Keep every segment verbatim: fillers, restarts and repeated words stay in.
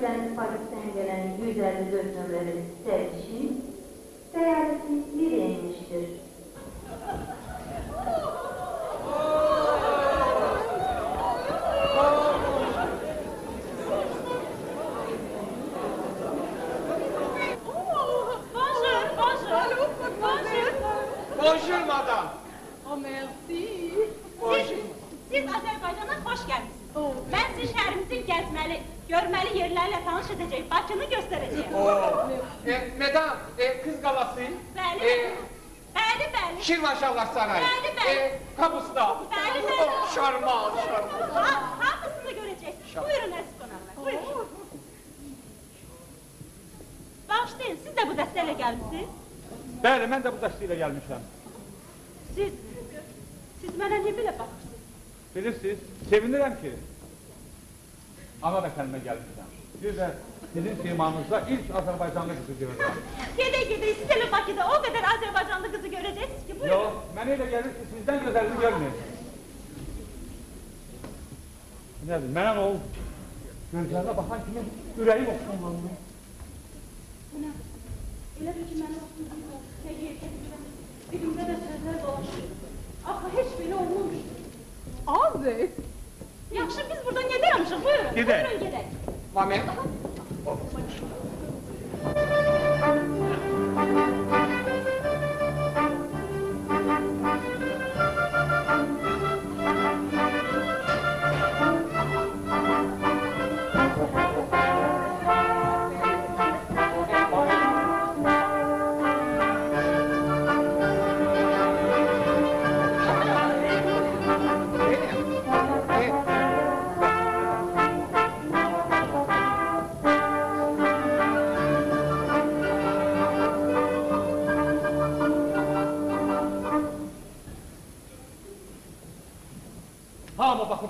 Paris'ten Paris'ten gelen yüz elli dört numaralı servisinin seyahati nereye inmiştir? Bonjour madame. Oh merci. Siz, siz Azərbaycana hoş gəlmişsiniz. Oh. Mən siz şəhərimizin gəzməli, görməli yerlərlə tanış edəcək, Bakını göstərəcəyim. Oh. e, Medan, e, Qız qalası. Bəli, e, bəli, bəli. Şirvaşavlar sarayı. Bəli, bəli. E, Qabusta. Bəli, bəli. Oh, şarmal, şarmal. Ha, hamısını görəcəksiniz. Şarmal. Buyurun əziz qonaqlar, oh. Buyurun. Bağışlayın, siz də bu dəstələ gəlmişsiniz. Bəli, mən də bu dəstəyə gəlmişəm. Siz, siz mənə niyə belə baxırsınız? Bilirsiniz, sevinirəm ki, ana vətənimə gəlmişəm. Siz də sizin firmanızda ilk Azərbaycanlı qızı görürəm. Gedək, gedək, siz elə Bakıda o qədər Azərbaycanlı qızı görəcəksiniz ki, buyurun. Yox, mənə elə gəlir ki, sizdən gözəlini görməyəcək. Nədir, mənə o gözlərinə baxan kimi ürəyim oxşanlandı. Bu nədir? Elə bir ki, mənə oxşanlandı. Elimdə də sözlər dolaşır. Axı, heç belə olmamışdır. Abi! Yaxşı, biz buradan gedərmişik, buyurun. Gedək. Buyurun, gedək. Mamin.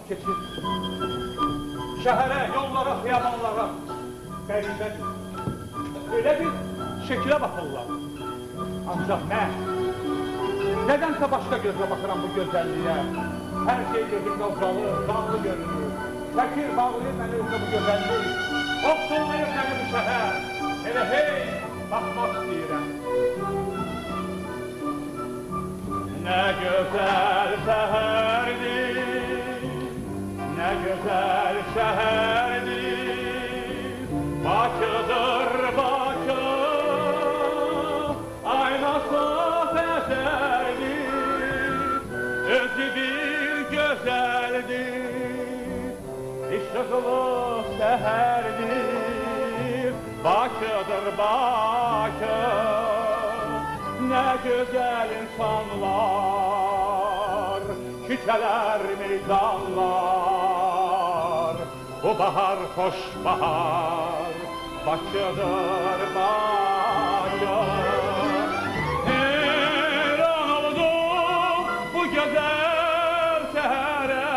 Keçir. Şəhərə, yollara, xiyabanlara, qəribət, elə bir şəkilə baxırlar. Ancaq mən, nədənsə başqa gözlə baxıram bu gözəlliyə. Hər şey gözümdə uzalı, bağlı görünür. Şəkil bağlayır məni özlə bu gözəllik. Oxşulmayır məni bu şəhər. Elə hey, baxmaq istəyirəm. Nə gözəl şəhərdir. Ne güzel şehirdir, Bakı'dır Bakı, aynası feserdir, özü bir güzeldir, ışıklı şehirdir, Bakı'dır Bakı, ne güzel insanlar, küçeler meydanlar. Bu bahar hoş bahar, Bakı'dır Bakı. Heyran oldum bu güzel şehre,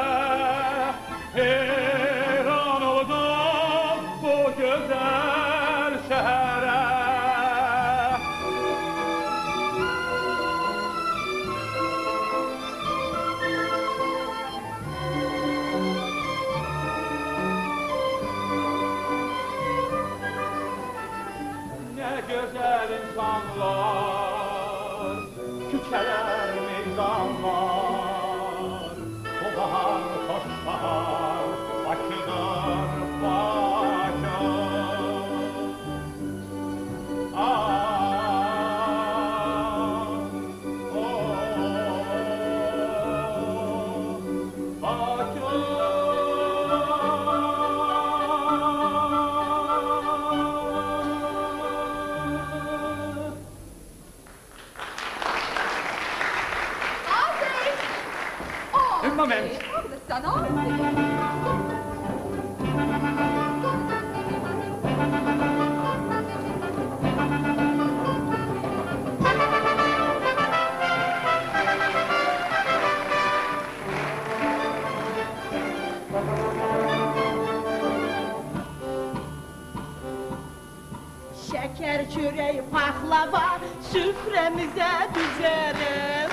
heyran oldum bu güzel şehre. İnsanlar, küçeler meydanlar, o bahar hoş bahar, Bakı'dır Bakı. Ah, oh, oh, Bakı. Moment. Şeker, çörek, pahlava süfremize düzerim.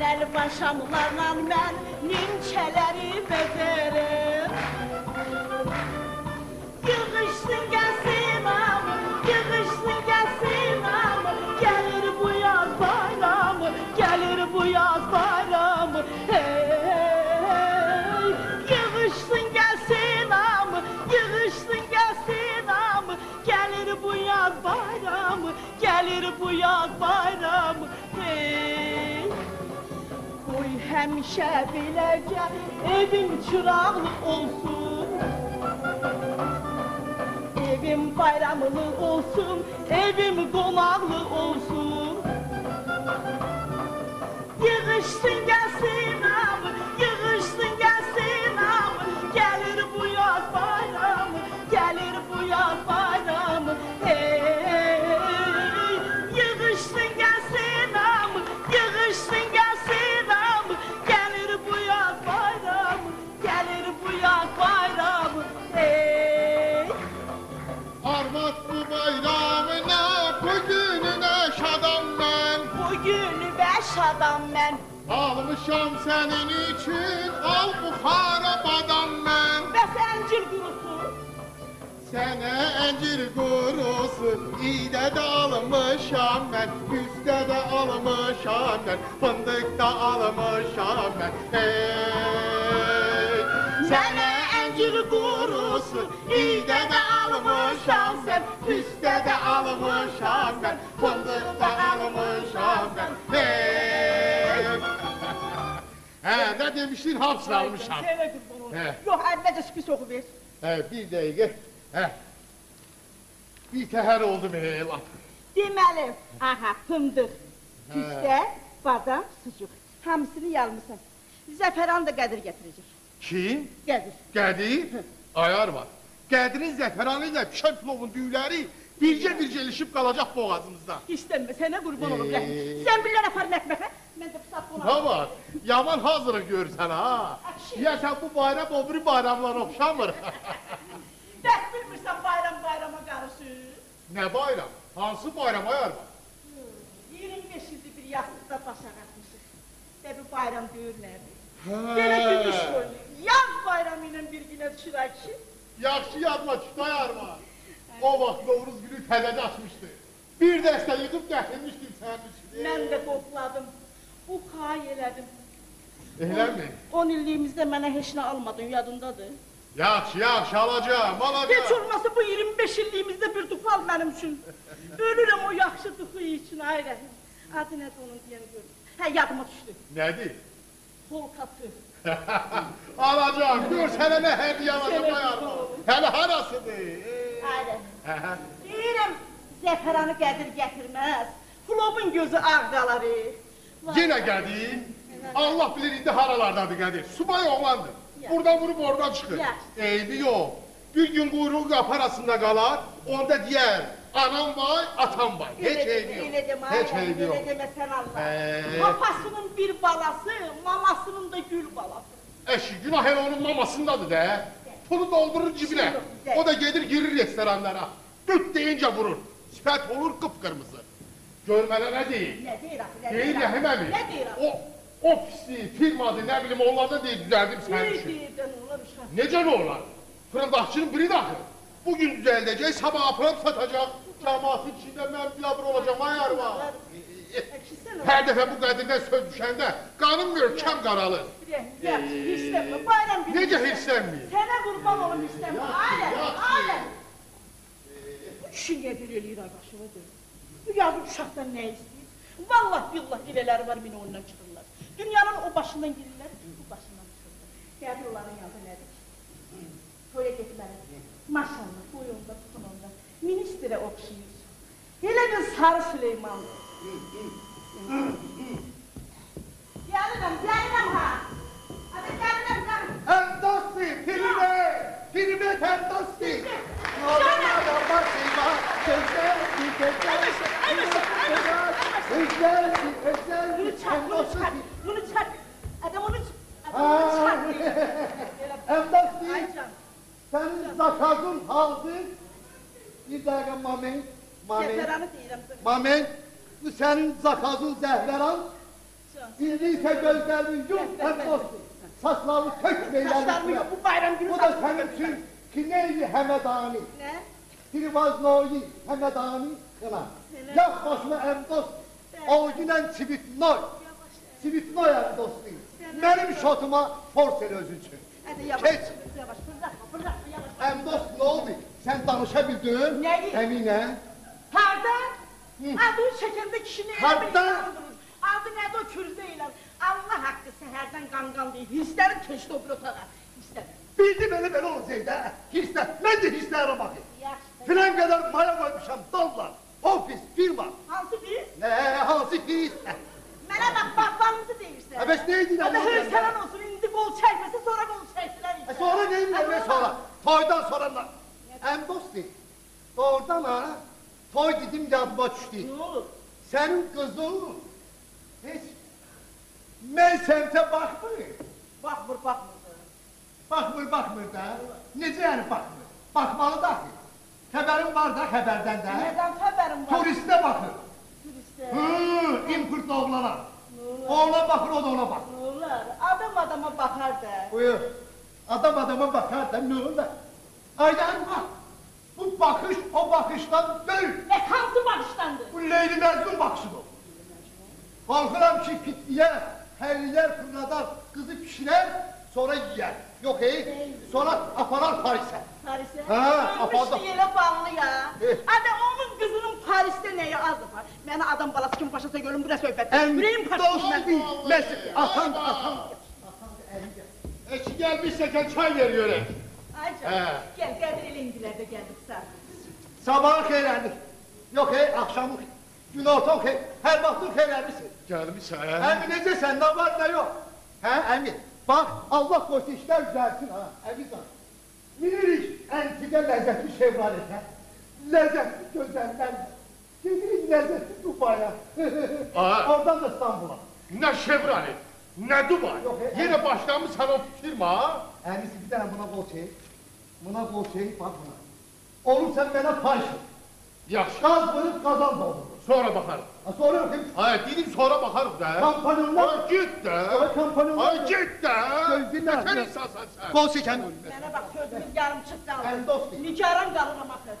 Əl başamlarla mən nimçələri bezərim. Bu yaz bayramı, hey. Qoy həmişə beləcə evim çıraqlı olsun, evim bayramlı olsun, evim qonaqlı olsun. Yığışsın gəlsin amı, yığışsın gəlsin amı, gəlir bu yaz bayramı, gəlir bu yaz bayramı, hey. Adam ben almışam senin için, al bu harabadan ben. Ve sen encir kurusun, sana encir kurusun. İde de almışam ben, üstte de almışam ben, fındıkta almışam ben. Hey, sana encir kurusun. İde de almışam ben, üstte de almışam ben, fındıkta almışam ben. Hey. He, ne demiştin? Hapsla almışam. Sevmedim bunu. He. Yok, evvelce spis okuver. He, bir dakika. He. Bir təhər oldu mənə elan. Deməli, aha, fındıq, küstə, badam, sucuk. Hamısını yalmışam. Zəfəran da Qədir gətirəcək. Kim? Qədir. Qədir? Ayar var. Qədirin zəfəranı ilə pişən plovun düyüləri bircə-bircə ilişib qalacaq boğazımızda. İstənmə, sənə qurban olum, Rəhim. Sən billər aparın əkməxə. Tamam, yaman hazırı görsən ha. Yəsən bu bayram öbürü bayramlar oxşamır. Bəs bilmirsən bayram bayrama qarışır. Nə bayram? Hansı bayram ayar var? iyirmi beş ildir bir yastıqda başa qatmışıq. Və bu bayram deyir nədir? Belə gümüş qoyulur. Yaz bayramı ilə bir günə düşürək ki. Yaxşı yazma çıta yarma. O vaxt Novruz günü tələdə açmışdı. Bir dəstə yığıb gətirmişdim sənin üçün. Mən də qopladım. Uxay elədim. Eləmi? on illiyimizdə mənə heç nə almadın, yadındadır. Yaxşı, yaxşı, alacaq, alacaq. Heç olması bu iyirmi beş illiyimizdə bir duxu al mənim üçün. Ölürəm o yaxşı duxu üçün, ay Rəhim. Adı nədir onun deyəni görürüm. Hə, yadıma düşdü. Nədir? Polkası. Alacaq, gör sənə nə hədiyə alacaq bayarma. Hələ harasıdır? Ay Rəhim. Deyirəm, zəfəranı Qədir gətirməz. Flobun gözü ağ qalar. Yenə Qədir, Allah bilir indi haralardadır Qədir, subay oğlandır, buradan vurup oradan çıxır. Eybi yox, bir gün quyruğu qapı arasında qalar, onda deyər, anam vay, atam vay, heç eybi yox, heç eybi yox. Elə deməsən Allah, papasının bir balası, mamasının da gül balası. Eşi, günah elə onun mamasındadır da, pulu doldurur cibinə, o da gedir girir restoranlara, düt deyincə vurur, sifət olur qıpqırmızı. Görmələ nə deyil? Nə deyir axı? Deyir Rəhim əmi? Nə deyir axı? O pisliyi, firmadı, nə bilim, onlarda deyil, düzəldim sənin üçün. Nə deyirdən olar uşaq? Necə nə olar? Fırıldaqçının biri daxı. Bugün düzəldəcək, sabah aparat satacaq. Cəmatın içində mən bilabır olacaq, ayar var. Hər dəfə bu qədirdən söz düşəndə qanım gör, kəm qaralır. Rəhim, yaxşı, hirslənmə, bayram günü hirslənmə. Necə hirslənməyir? Sənə qurban olum hirslənmə. Bu yazıq uşaqdan nə istəyir? Vallah billah elələri var, minə ondan çıxırlar. Dünyanın o başından girirlər, bu başından çıxırlar. Qədir onların yazı nədir? Toya getməlidir. Maşallah, qoy onda, tutun onda. Ministrə oxşuyur. Elə bir sarı Süleymandır. Gəlinəm, gəlinəm ha! Hədə gəlinəm, gəlinəm! Həndəsti, filmə! Filmə həndəsti! Bunu çak, bunu çak, bunu çak. Adam onu çak deyil. Əmdəsli, sənin zakazın hazır. Bir dəqiqə, mamen, mamen. Zəhvəranı deyirəm. Mamen, bu sənin zakazın zəhvəran. İndi isə gözlərin yum, əmdəsli. Saçlarını tök meylədir. Bu da sənin üçün Kiney-i Həmədani. Nə? Dirvaznoyi Həmədani qılan. Yax başına əmdost, oğunan Çivitnoy. Çivitnoy əmdostu. Mənim şotuma fors elə özün üçün. Keç. Əmdost nə oldu? Sən danışa bildin? Nəyi? Əminə. Harda? Adını çəkəndə kişini elə bilmiyordunuz. Adı nədə o kürzə elə. Allah haqqı səhərdən qanqan deyil. Hisslərim keçdi o bir otağa. Hisslərim. Bildim elə belə olacaq da. Hisslər. Mən də hisslərə baxayım. Yaxşı. Filan qədər maya qoymuşam. Dollar. Ofis. Firma. Hansı bir? Nə? Hansı bir? Mənə bax, baxlarınızı deyirsən. Əbəs nə edin? Hədə hövsələn olsun. İndi qol çəkməsə sonra qol çəkdilər. Sonra neyinlər? Mən sonra. Toydan soranlar. Əmdost deyil. Doğrudan ha. Toy dedim yadıma düşdü. Nə olur? Sənin qızın. Heç. Mən səmtə baxmır. Baxmır, baxmır. Baxmır, baxmır da. Necə yəni baxmır? Baxmalı da ki. Xəbərin var da xəbərdən də. Nədən xəbərin var? Turistə baxır. Turistə? Hıı, impırtlı oğlana. Oğlan baxır, o da ona baxır. Nə olar? Adam adama baxar da. Buyur. Adam adama baxar da, nə olar? Aydan bax. Bu bakış o bakışdan böyük. Nə hansı bakışdandır? Bu Leyli məzlum bakışıdır. Korkuram ki pitliye, her yer fırladar, kızı pişirer, sonra yiyer. Yok ey, sonra aparar Paris'e. Paris'e? Ha, apardı. Ölmüştü yere bağlı ya. Eh. Hadi onun kızının Paris'te neye azı var? Beni adam balası kim başlasa görün, bu ne söhbet? Yüreğim karşısında. Dost değil, mesut. Atan, atan. Eşi gelmişseken çay veriyor he. Ay canım, gel, gel, elindilerde geldik sen. Sabahı keylendik. Yok ey, akşamı günorta okey, her vaktin keylenmişsin. Gelmişsin. Emin necəsən, nə var, nə yox? Hə, Emin, bax, Allah qoysa işlər üzərsin, ha, Emin canım. Bilirik, əntiqə ləzzətli şevralet, hə? Ləzzətli gözəllər, gedirik ləzzətli Dubaya. Oradan da İstanbul'a. Nə şevralet, nə Dubay? Yenə başlamışsan o firma, ha? Əmisi, bir dənə buna qol çeyir. Buna qol çeyir, bax buna. Olursan mənə payşın. Yaxşı. Qaz bölüb, qazan da olur. Sonra bakarım. Ha, sonra bakayım. Hayır, dedim sonra bakarım da. Kampanyonlar. Ay git de. Ay kampanyonlar. Ay git de. Sözün ne? Neçen insansan sen? Kol çeken. Bana bak, sözümüz yarım çıktı aldım. Ben dostum. Nikaran kalın ama kız.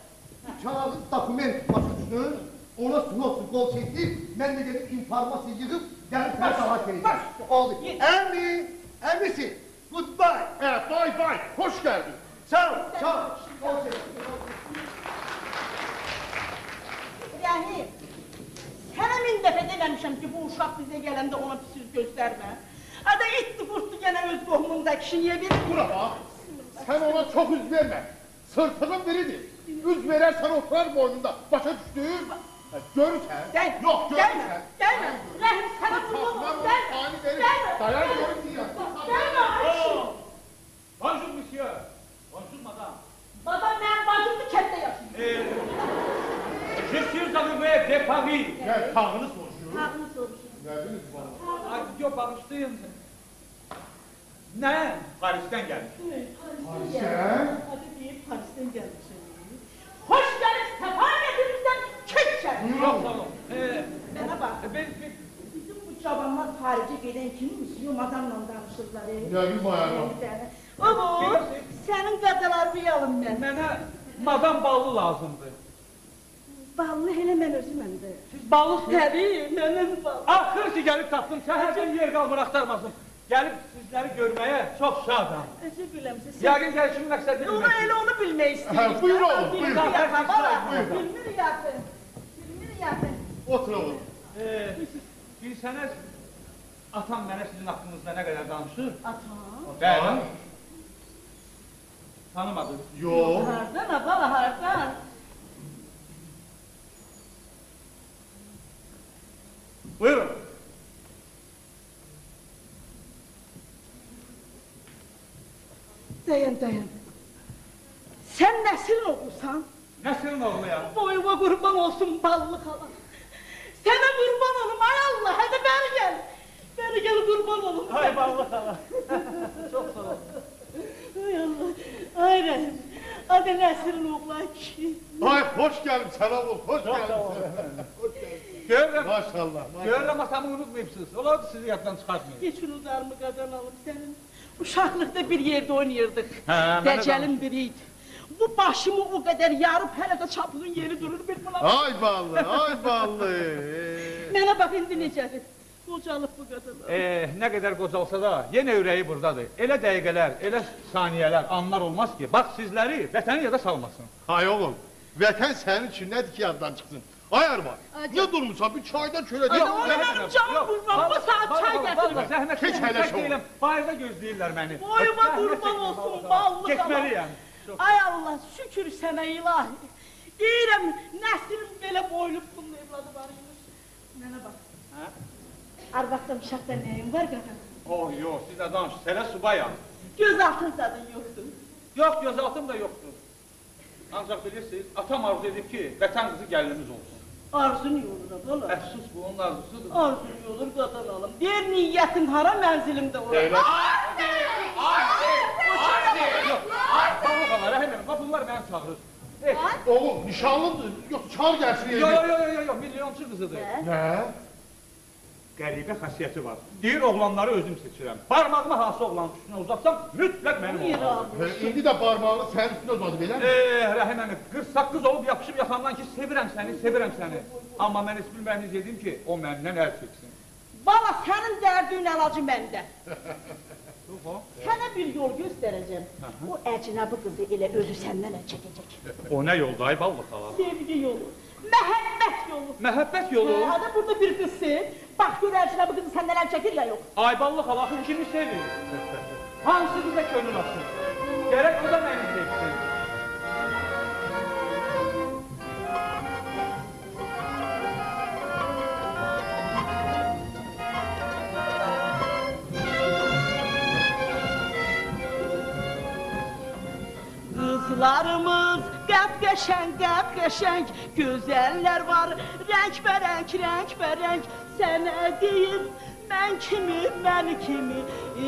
Nikahlı dokument başlıyorsun. Ona sunulsun, kol çektim. Ben de gelip informasyon yığıp, yarın sana daha geleceğim. Oldu. Emmi, emmisi. Goodbye. Evet, bye bye. Hoş geldin. Sağ ol, sağ ol. Kol çektim. Yani. Sənə min dəfə deməmişəm ki, bu uşaq bizə gələndə ona bir söz göstərmə. Ada etdi, burtdu gənə öz qohumunda, kişi niyə verir? Bura bax, sən ona çox üz vermə. Sırtının biridir. Üz verərsən oturar boynunda. Başa düşdün? Görürsən. Yox, görürsən. Gəlmə, Rəhim, sənə vurma olur. Gəlmə, gəlmə. Dayan, görür deyəm. Gəlmə, Ayşin. Bonjour, monsieur. Bonjour, madame. Madame, mənim bacımdır, kəndə yaşayın. Je suis arrivé de Paris. Gel, tağını soruşuyorum. Tağını soruşuyorum. Geldiniz bana. Ay, yok, bağışlayın. Ne? Paris'ten gelmişim. Evet, Paris'ten gelmişim. Hadi deyip Paris'ten gelmişim. Hoş geldiniz, sefa getirirsen çek çek. Yok, tamam. Bana bak. Ben... Bizim bu çabanlar Paris'e gelen kimin üstüyor? Madamla danışırlar. Gelin bayanım. Oğul, senin kazalarını yalım ben. Bana madam ballı lazımdı. Ballı elə mən özüməndir. Siz ballısınız? Təbii, mənim ballı. Axır ki, gəlib tapdım, səhərdən yer qalmır, axtarmasın. Gəlib sizləri görməyə çox şadam. Özü biləmsiz. Yəqin gəlişimin məqsədi bilmək. Ona elə onu bilmək istəyir. Buyur oğlum, buyur. Bilmir yaxın, bilmir yaxın. Otur oğlum. Bilsənəz, atam mənə sizin haqqınızda nə qədər danışır? Atam? Bəlim. Tanımadın? Yox. Hardan, abala, hardan? Buyurun. Dayan, dayan. Sen nesilin oğlusan? Nesilin oğlu ya? Boyuma kurban olsun ballı kalan. Sana kurban olum, ay Allah, hadi beni gel. Beni gel kurban olum. Ay ballı kalan. Çok sağ ol. Ay Allah, ay Rahim. Hadi nesilin oğlu ki. Ay hoş geldin sana oğul, hoş geldin. Hoş geldin. Görürəm, görürəm, atamı unutmayıbsınız, olardı sizi yaddan çıxartmayın. Geçin uzarımı qadan alıb, sənin uşaqlıqda bir yerdə oynayırdıq, dəcəlin biriydi. Bu başımı o kadar yarıp hele de çapığın yeri durur bir buna. Ay ballı, ay ballı. Mənə bak indi necədir? Qocalıb bu qadınlar. Eee, ne kadar qocalsa da yine yüreği buradadır. Elə dəqiqələr, elə saniyələr, anlar olmaz ki, bak sizleri vətəni yada salmasın. Ay oğlum, vətən senin için nedir ki yaddan çıksın? Ay Erman, ne durmuşsan bir çayda çöle değil mi? Ona benim canım kurban, bu saat çay getirin. Hiç hele şey olur. Bayırda gözləyirlər məni. Boyuma kurban olsun, ballı qalan. Ay Allah, şükür sənə ilahi. Deyirəm, nəslim belə boylub bunun evladı var imiş. Mənə bak. Arvaqdan, uşaqdan nəyim var qaqan? Oh, yox, siz nə danışın, sənə subayam. Göz altın zadın yoxdur. Yox, göz altın da yoxdur. Ancaq bilirsiniz, atam arzu edib ki, vətən qızı gəlinimiz olsun. Arzun yoluna dolar. Əfsus bu, onun arzusudur. Arzun yolur, qadan alım. Deyir, niyyətim hara, mənzilim də olur. Arzi! Arzi! Arzi! Arzi! Rəhim əmim, bunlar məni çağırır. Oğlum, nişanlıdır. Yox, çağır gəlsin. Yox, yox, yox, milyonçu qızıdır. Nə? Qəribə xasiyyəti var. Deyir, oğlanları özüm seçirəm. Barmağımı hansı oğlanın üstünə uzatsam, mütləq mənim oğlanım. İndi də barmağını sənin üstünə uzadıb, elə mi? Rəhim əmim, qırsak qız olub yapışıb yaxamdan ki, sevirəm səni, sevirəm səni. Amma mən heç bilməyiniz edim ki, o məndən əl çəksin. Valla, sənin dərdiyin əlacı məndə. Sənə bir yol göstərəcəm, o əcnəbi qızı elə özü səndən əl çəkəcək. O nə yoldu, ay ballı xala? Sevgi yolu, məhəbbət yolu. Məhəbbət yolu? Hədə burada bir qızsın, bax gör əcnəbi qızı səndən əl çəkirlə yox. Ay ballı xala, kimi sevir? Hansı qıza könül açsın? Gərək o da məni sevsin. Qızlarımız qəp-qəşəng, qəp-qəşəng, gözəllər var, rənk-bərənk, rənk-bərənk. Sənə deyim, mən kimi, mən kimi,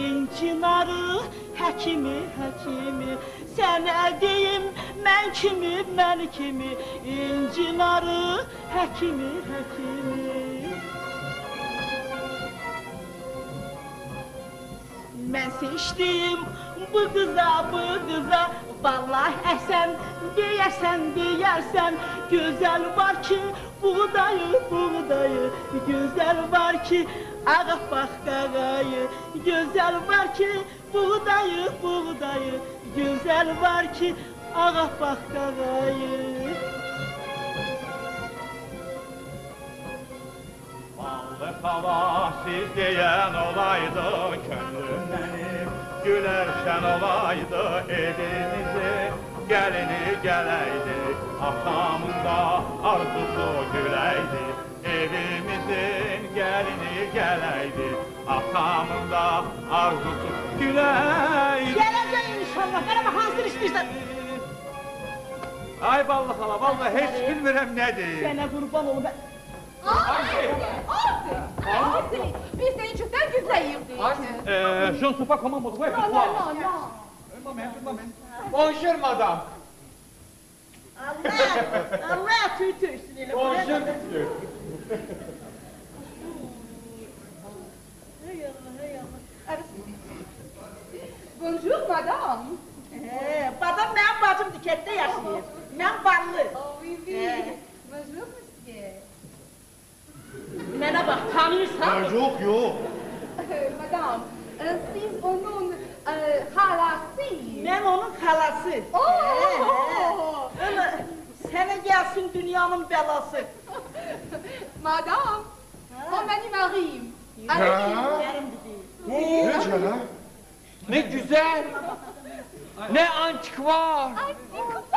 incinarı, həkimi, həkimi. Sənə deyim, mən kimi, mən kimi, incinarı, həkimi, həkimi. Mən seçdim bu qıza, bu qıza. Vallahi əsən, deyərsən, deyərsən, gözəl var ki, buğdayı, buğdayı, gözəl var ki, ağappaq qağayı, gözəl var ki, buğdayı, buğdayı, gözəl var ki, ağappaq qağayı. Ballı xala, siz deyən olaydı könlüm mənim, gülərşən olaydı elinizi, gəlini gələydi, atamın da arzusu güləydi. Evimizin gəlini gələydi, atamın da arzusu güləydi. Gələcək inşallah, bərəm hansını işləyirsən? Ay ballı xala, vallahi heç bilmirəm nədir. Sənə qurban olun, bə... Arzi! Arzi! Arzi! Biz senin çöpten güzləyirdik. Arzi! Şun supa komandodu, bu hep tutma. La la la! Ölmə mən, ölmə mən. Bonjour madam. Allah! Allah tüy tüysün elə. Bonjour tüy. Hey Allah, hey Allah. Bonjour madam. Badam mənim bacım dikətdə yaşayır. Mən ballı. Oui, oui. Bonjour monsieur. Mənə bax, tanıyırsan? Yox, yox. Madam, siz onun xalasıyım. Mən onun xalası. Ooo! Sənə gəlsin dünyanın bəlası. Madam, o mənim ağayım. Ağayım. Necə lə? Nə güzəl! Nə antikvar!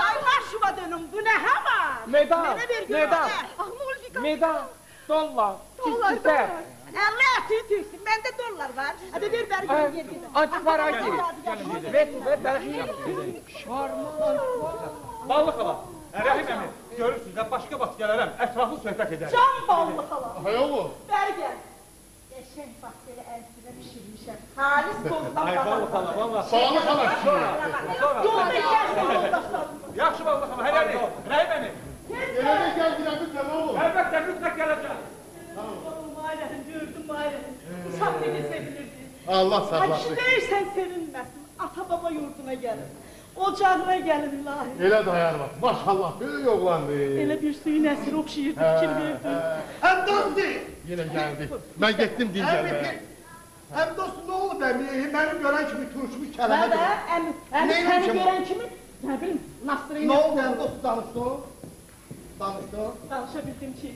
Ay, maşıma dönüm, bu nə həma? Medal, medal, medal. Dollar, çizgisel. Allah tüy tüysün, məndə dollar var. Hədə ver, bəri gəlin yerdir. Antikvar aydır. Vət, vət, bəri gəlin. Şarman. Ballı xala, Rəhim əmi, görürsünüz, başqa baş gələrəm, ətraflı söhbət edərim. Can ballı xala. Həyoğlu. Bəri gəl. Qəşəng bax, elə əzbirə pişirmişəm. Halis qozdan baxam. Ballı xala, valla. Ballı xala, sonra. Yolda gəlsin, yoldaşlarım. Yaxşı ballı xala, hələli, Rəhim əmi. Gelene gel girelim de ne olur? Elbette mütlak geleceğim. Oğlum ailem, gördüm ailem. Uşak beni sevinirdi. Allah saklasın. Acı değilsen sevinmezsin. Ata baba yurduna gelir. Ocağına gəlir ilahi. Elə dayar bak, maşallah böyle yoğlandı. Elə bir suyu nəsir okşayırdı, fikir verdi. Hem dostu! Yine geldi, ben gittim deyim gelmeye. Hem dostu ne oldu benim? Benim gören kimi turşumu kələmə dur. Hem seni gören kimi, ne bileyim, nastırıyla... Ne oldu hem dostu danıştı o? Danıştı o? Danışabildim ki.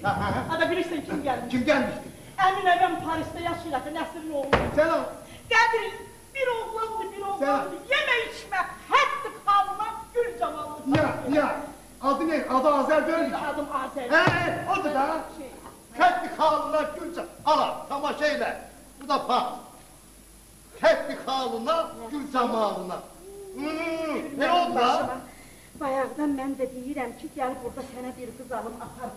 Ada bilirsen kim gelmişti? Kim gelmişti? Emine ben Paris'te yaşayacak, Nəsirin oğlu. Selam. Qədir, bir oğlandı, bir oğlandı, yeme içme, hətti xanına gül cavallı. Ya, ya, adı ne? Adı Azər değil mi? Adım Azər. Eee, odur da. Hətti xanına gül cavallı. Ala, tamaşa elə. Bu da bak. Hətti xanına gül cavallı. Hımm, ne oldu da? Bayağıdan mən də deyirəm ki, gəl burada sənə bir qız alım, apar.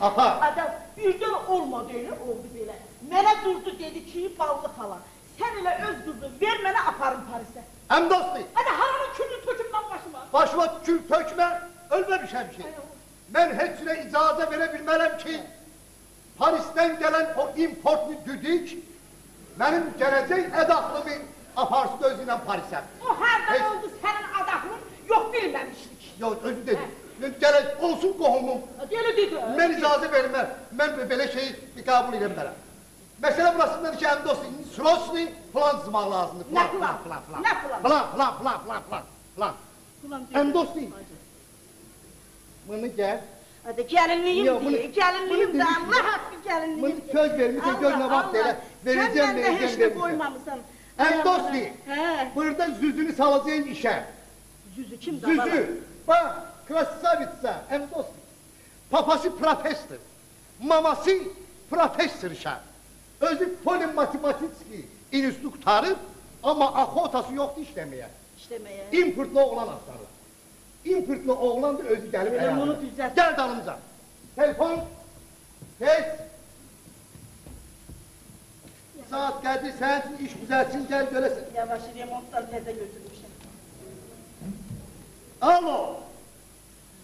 Apar. Adam birdən olmadı elə, oldu belə. Mənə durdu, dedi ki, ballı xala, sən elə öz qızı ver mənə, aparım Parisə. Həm dostu. Hədə haranın külünü töküm lan başıma. Başıma kül tökmə, ölməmişəm ki. Mən heç cürə icazə verə bilmərəm ki, Parisdən gələn o importlu düdük, mənim gələcək ədaxlımı aparsın özüylə Parisəm. O hərdən oldu sənin adaxlın? Yox, bilməmişdik. Yox, özü dedi. Gələk olsun qohumum. Elə dedi. Mən icazə verməm. Mən belə şeyi qəbul edəmərəm. Məsələ burasındadır ki, həm dostu, sürosunu plan zımaq lazımdır. Nə plan? Plan, plan, plan. Plan, plan, plan, plan, plan, plan. Həm dostu. Bunu gəl. Gəlinliyim deyil, gəlinliyim də, Allah haqqı gəlinliyim deyil. Söz vermişəm, gör nə vaxt elə. Verəcəm, verəcəm, verəcəm. Sən məndə heç nə qoymamısan. Həm dostu, burada Züzülü salacaq işə. Züzül kim davranır? Züzül, bak, Krasisavitsa, hem dostu. Papası profesör, maması profesör şah. Özü polin matematikçi, inüstü kurtarır ama akotası yoktu işlemeye. İşlemeye. İmpırtlı oğlan astarlar. İmpırtlı oğlan da özü gelip ayarlar. Gel dalımıza. Telefon, tez. Saat geldi, sensin, iş güzelsin, gel göresin. Yavaş, remontlar neden götürmüşler? Alo,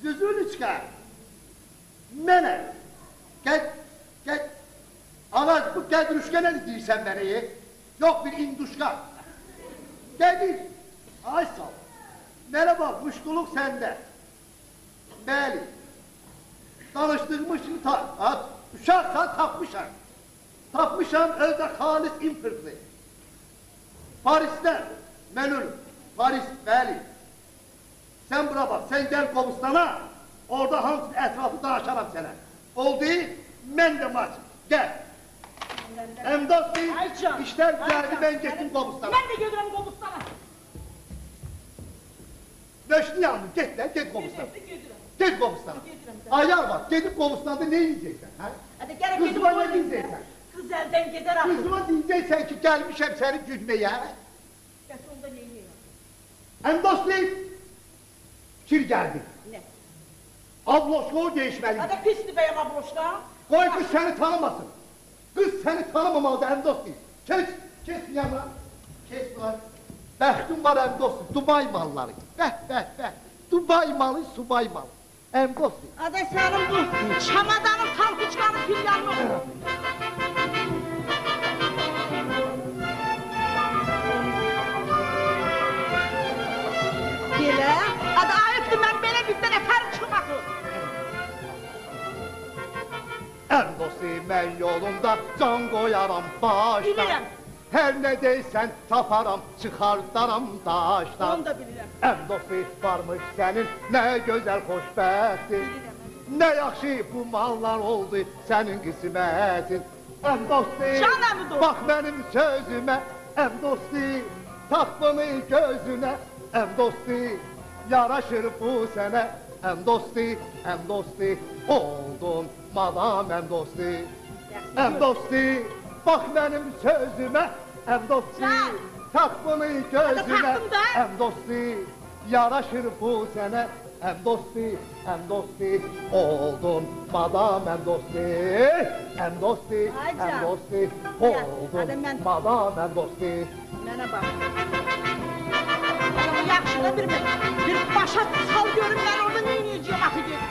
Züzülüçka, mənə, gəl, gəl, ala, bu qədrüşka nədir deyirsən mənəyə? Yox, bir induşka. Qədir, ay sal, mənə bax, müşquluq səndə. Bəli, danışdığımı şimdi ta, uşaqsan tapmışam. Tapmışam, özdə xalis impırtlı. Parisdən, mən ölüm, Paris, bəli. Sən bura bak, sen gel Qabustana, orada hangi etrafı dağışaram sənə. Oldu, mən də maç, gel. Həm dostu, işler geldi, ben gettim Qabustana. Mən də götürəm Qabustana. Döşünü yandım, get lan, get Qabustana. Get Qabustana. Ayar bak, gedib Qabustanada ne yiyeceksen? Kızıma ne yiyeceksen? Kız elden gider artık. Kızıma diyeceksen ki, gelmişəm seni güdmeye. Bəs onda ne yiyeyim? Həm dostu, kir geldi. Ne? Abloşka o değişmeliydi. Hadi pisli beyim abloşka. Koy kız seni tanımasın. Kız seni tanımamalıdır hem dostum. Kes, kes yana. Kes var. Bəxtim var hem dostum. Dubai malları. Bəh, bəh, bəh. Dubai malı, subay malı. Hem dostum. Hadi senin bu çamadanın, kalkıçkanın kiryanı olur. Gele. Hadi ayıptı, mən belə bizdən əfər çıxmaqı. Ən dostu, mən yolumda can qoyaram başdan. Bilirəm. Hər nə deysən taparam, çıxardaram daşdan. Onu da bilirəm. Ən dostu, varmış sənin nə gözəl xoşbəxtin. Bilirəm. Nə yaxşı bu mallar oldu sənin qismətin. Ən dostu, bax mənim sözümə. Ən dostu, tax bunu gözünə. Ən dostu, yaraşır bu sənə, əm dosti, əm dosti, oldun madam əm dosti. Əm dosti, bax mənim sözümə, əm dosti, tak bunu gözümə, əm dosti, yaraşır bu sənə, əm dosti, əm dosti, oldun madam əm dosti. Əm dosti, əm dosti, oldun madam əm dosti. Mənə bax. Yaxşıda bir başa sal görüm, mən orada neyiniyəcəyəm axı gedib.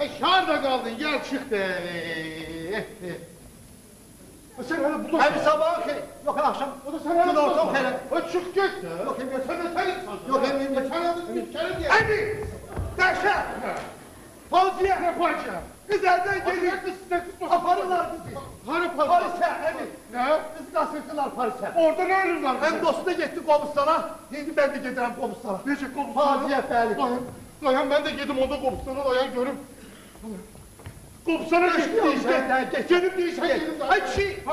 E şarda kaldın, gel çık be. Sen öyle budur. Hem sabah okey. Yok akşam. O da sen öyle budur. Yok hele. O çık git. Yok hem götürme sen. Yok hem hem götürme. Sen diye. Hadi. Daşa. Fauziye. Ne yapacağım? Kız elden geliyor. Aparırlar bizi. Hani Paris'e. Hadi. Ne? Bizi kaçırdılar Paris'e. Orada ne ölürler? Hem dostu da gitti Qabusta'a. Dedi ben de giderim Qabusta'a. Nece Qabusta'a? Fauziye fehlik. Dayan ben de gidim onda Qabusta'a. Dayan görüm. Qobustana geçti işte, geçelim diye işe gelin. Hadi!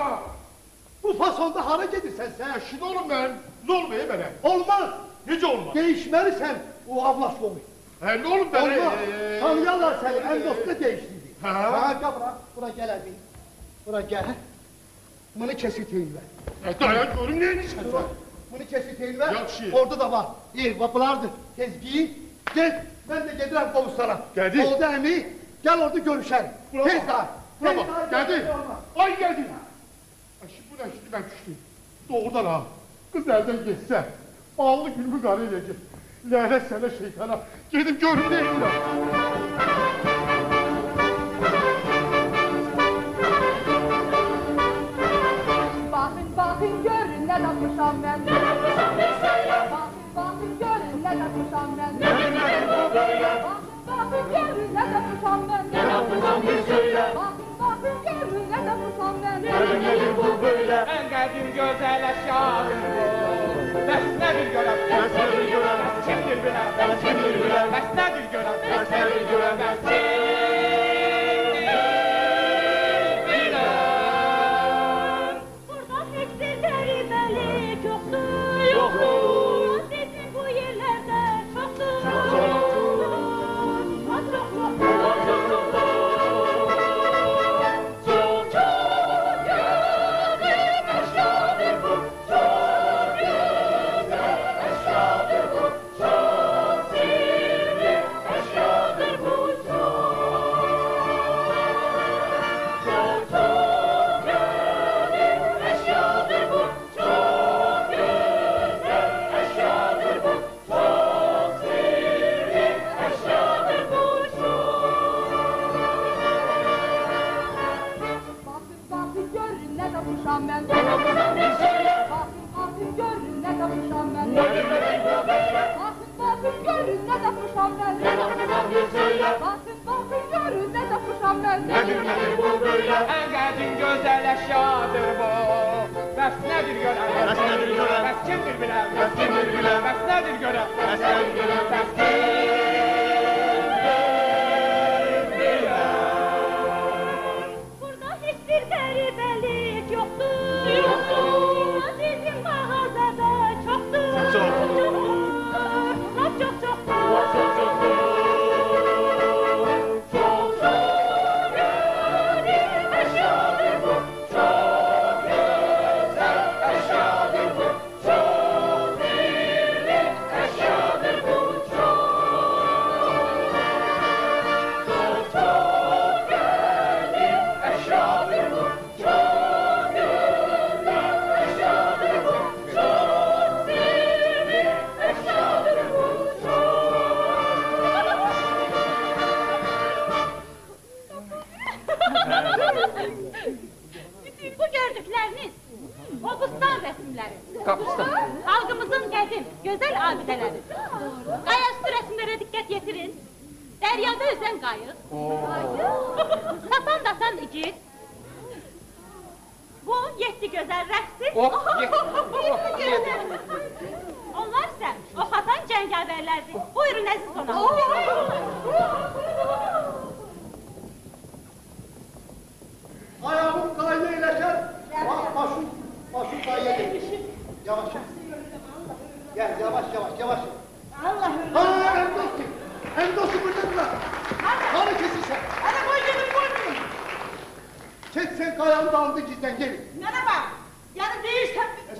Bu fasonda hara gelirsen sen. Şimdi oğlum ben, ne olmayayım ben? Olmaz! Nece olmaz? Değişmelisin o ablaşma olmayı. He ne oğlum ben? Olmaz! Tanıyarlar seni, en dostuna değiştirdi. Ha gel bura, bura gel abi. Bura gel. Bunu kesiteyim ben. Dayan görüm neyin için sen? Bunu kesiteyim ben, orada da var. Yer, vapılardır. Tezgiyi, gel, ben de gelirim Qobustana. Geldi. Oldu hemi. Gel orada görüşelim. Bravo. Tez daha. Bravo. Geldin. Ay geldin. Ay şimdi buradan şimdi ben düştüm. Doğrudan ha. Kız elden geçse. Bağlı gülmü garı edecek. Lanet sana şeytana. Gidip görüneyim de. Bakın bakın görün ne takmışam ben. Bakın bakın görün ne takmışam ben. Bakın bakın görün ne takmışam ben. Ne yapmışam bir söyle. Bakın bakın görün ne takmışam ben. Görünmedim bu böyle. En geldim güzel eşyadım bu. Besnedir gören. Besnedir gören. Kimdir bilen. Kimdir bilen. Besnedir gören. Besnedir gören. Kimdir bilen. Burada fikri verimelik yoktu. Yoktu.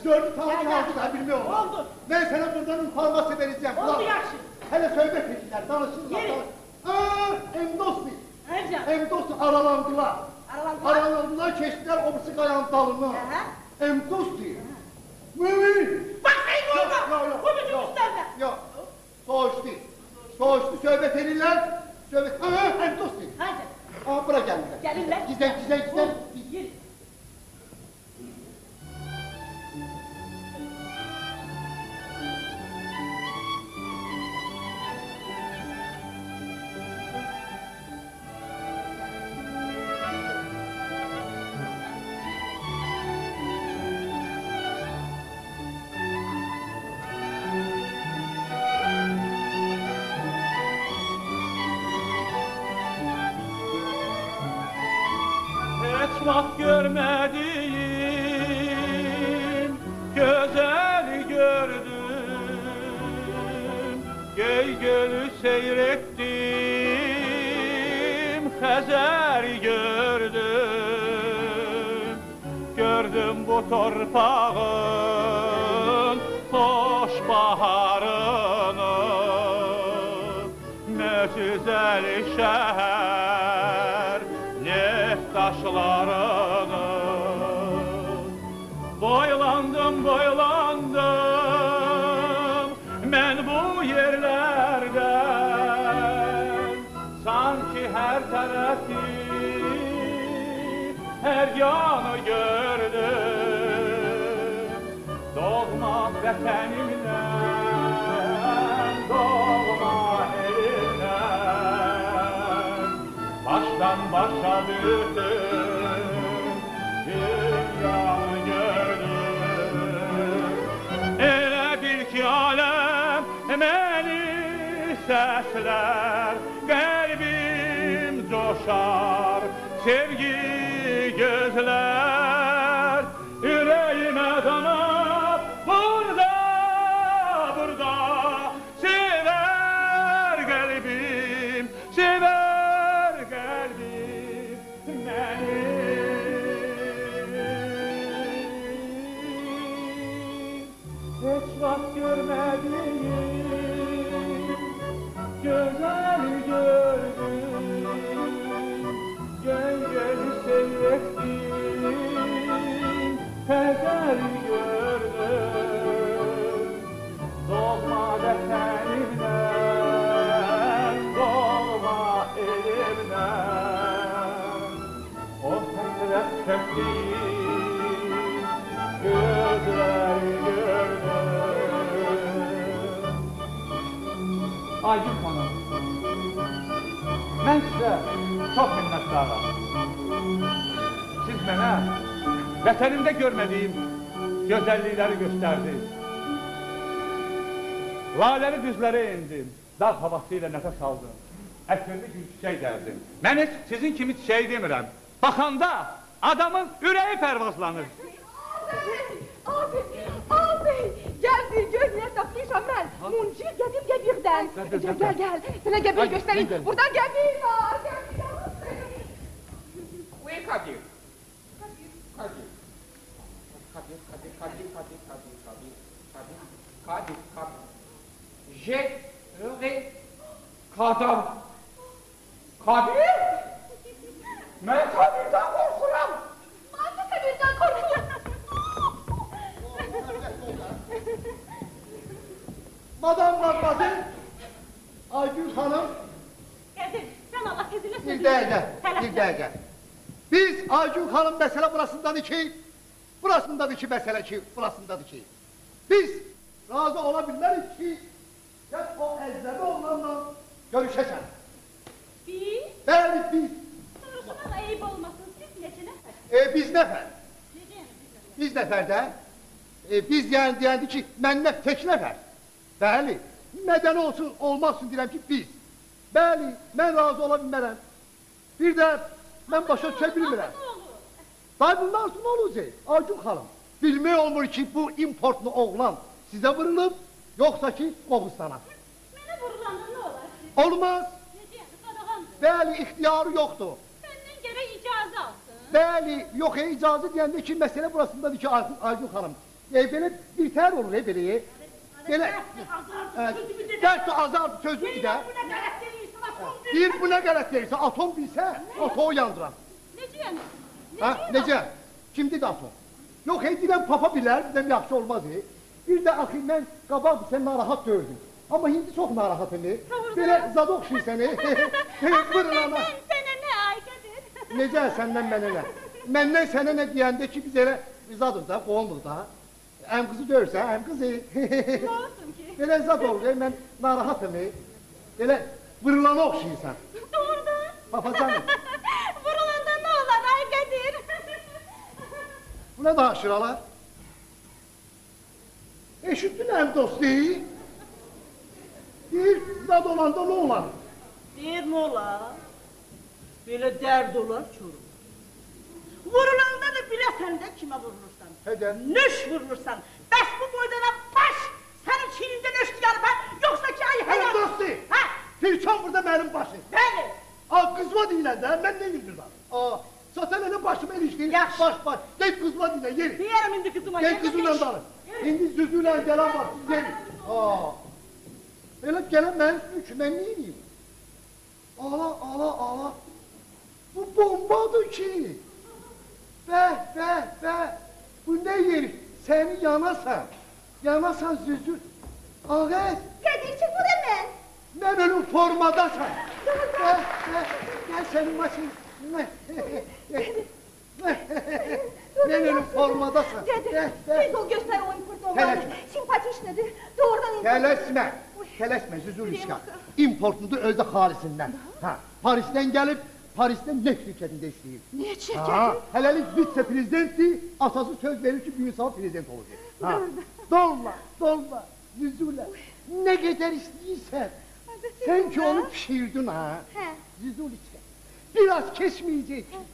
Dördü tavuk aldılar, bilmiyorum. Ne oldu? Ben sana buradan informası vereceğim. Oldu yakşı. Hele söyle pekiler, danışırlar. Yeri. Aaa, hem dostu. Ercan. Hem dostu aralandılar. Aralandılar? Aralandılar, keçtiler obisi kayan dalını. Hem dostu. Mümin. Bak benim oğlum, bu bütün üstlerden. Yok, soğuştu. Soğuştu, söhbet edirler. Söhbet, aaa, hem dostu. Ercan. Aa, bura geldiler. Gelirler. Gizem, gizem, gizem. Yeri. Bak görmedim, güzel gördüm, göy gölü seyrettim, Hazar gördüm, gördüm bu torpağın hoş baharını, ne güzel şehir. Boylandım, boylandım ben bu yerlerden. Sanki her tarafı, her yanı gördüm. Doğma vatanımdan, doğma elimden. Baştan başa büyüdüm, dünyamı. Alem beni sesler, kalbim coşar, sevgi gözler yüreğime dalar, burada burada sever kalbim, sever kalbim beni. Hiç vakit görmediğim, güzel gördüm, gönül seyrettim, Hazar gördüm, dolma vatanımdan, dolma elimden, o hasret çektiğim gözler. Aycun hanım, ben size çok minnettarım. Siz bana vatanımda görmediğim güzellikleri gösterdiniz. Laleli düzlere indim, dağ havasıyla nefes aldım. Ekmeğimde gül çiçeği derdim. Ben hiç sizin kimi çiçeği demirəm. Bakanda adamın yüreği pervazlanır. Gəl, gözünə tapmışam mən, munci gədim qəbirdən. Gəl, gəl, gəl, sənə qəbir göstərim, buradan qəbir var, qəbir var. Uy, qəbir. Qəbir, qəbir. Qəbir, qəbir, qəbir, qəbir, qəbir, qəbir, qəbir, qəbir, qəbir. Je, rəqi, qadam. Qəbir? Mən qəbirdən qorxuram. Mən qəbirdən qorxuram. Madam Rabbazin, Aycun hanım. Gəzir, sən Allah gəzirlə sözünü. Bir dəqiqə, bir dəqiqə. Biz Aycun hanım məsələ burasındadır ki, burasındadır ki, məsələ ki, burasındadır ki, biz razı ola bilmərik ki, gəl o əzləbi oğlanla görüşəsən. Biz? Bəli, biz. Soruşuna da eyib olmasın, siz neçə nəfər? E, biz nəfər. Biz nəfər də. Biz yəni deyəndi ki, mən nəf, tək nəfər. Bəli, mədən olsun, olmazsın deyirəm ki, biz. Bəli, mən razı ola bilmərəm. Bir də mən başa düşə bilmirəm. Day, bundan sonra nə olacaq? Aycun xanım, bilmək olmur ki, bu importlu oğlan sizə vurulub, yoxsa ki, Qabustana. Mənə vurulandı, nə olar ki? Olmaz. Necə, qadağandır? Bəli, ixtiyarı yoxdur. Səndən gərək icazə alsın. Bəli, yox, icazə deyəndə ki, məsələ burasındadır ki, Aycun xanım. E, böyle bir ter olur e, böyle. Böyle dert azar sözü gider. Bir buna gayret verirse atom bilse atomu yandıran. Necə yani? Ha, necə? Kimdir də atom? Yox, hey deyirəm papa bilər, bizdən yaxşı olmaz ey. Bir də axı mən qabaq sən narahat gördüm. Ama hindi çok narahat emi. Böyle zadok şey seni. Vırılana. Senden sene ne Aykadır? Necə senden bana ne? Menden sene ne diyende ki biz elə zadın da, qoğulmur da. Hem kızı dövürsə, hem kızı. Ne olsun ki? Böyle zad olur, ben narahat emi. Böyle vırılana oxşayın sen. Doğru da. Papacanım. Vırılanda ne olur Aykadır? Bu ne daha şıralar? Eşittin hem dost değil. Deyir, zad olanda ne olar? Deyir, ne olar? Böyle dərd olar çorum. Vurulanda da biləsən də kimə vurulursan. Hədə? Nöş vurulursan. Bəs bu boydana baş sənin çiğnində nöş yarıb, hə? Yoxsa ki, ay həyat. Hə, dostu, hə? Firkan burada mənim başı. Bəli. A, qızma deyiləndə, mən neyim bir var? A, zaten elə başımı elişdirir. Yaxşı. Baş, baş. Deyir, qızma deyiləndə, yeri. Deyirəm indi qızıma. Deyir, qızımla darın. İndi Züzüllə gələn var, yeri. Elə gələn mənim üstünü ki, mən neyiniyim? Ağla, ağla, ağla. Bu bombadır ki. Bəh, bəh, bəh. Bu nə yer? Səni yanasan. Yanasan Züzül. Ağaz. Qədir ki, bu da mən. Mən ölüm formadasan. Bəh, bəh. Gəl sənin maşın. Mən ölüm formadasan. Qədir, tez ol göstər o import olanı. Simpatiş nədir? Doğrudan import. Tələsmə. Tələsmə, Züzül işgal. İmportunu özü xalisindən. Paris'dən gəlib, Paris'dən neft şirkətində işləyir. Niyə şirkəti? Hələlik vitse prezidentdir, atası söz verir ki, büyük sağa prezident olacaq. Doğrudur. Dolma, dolma, Züzülə. Nə qədər istəyirsən, sən ki onu pişirdin ha. Züzül işgal. Biraz keçməyəcək ki,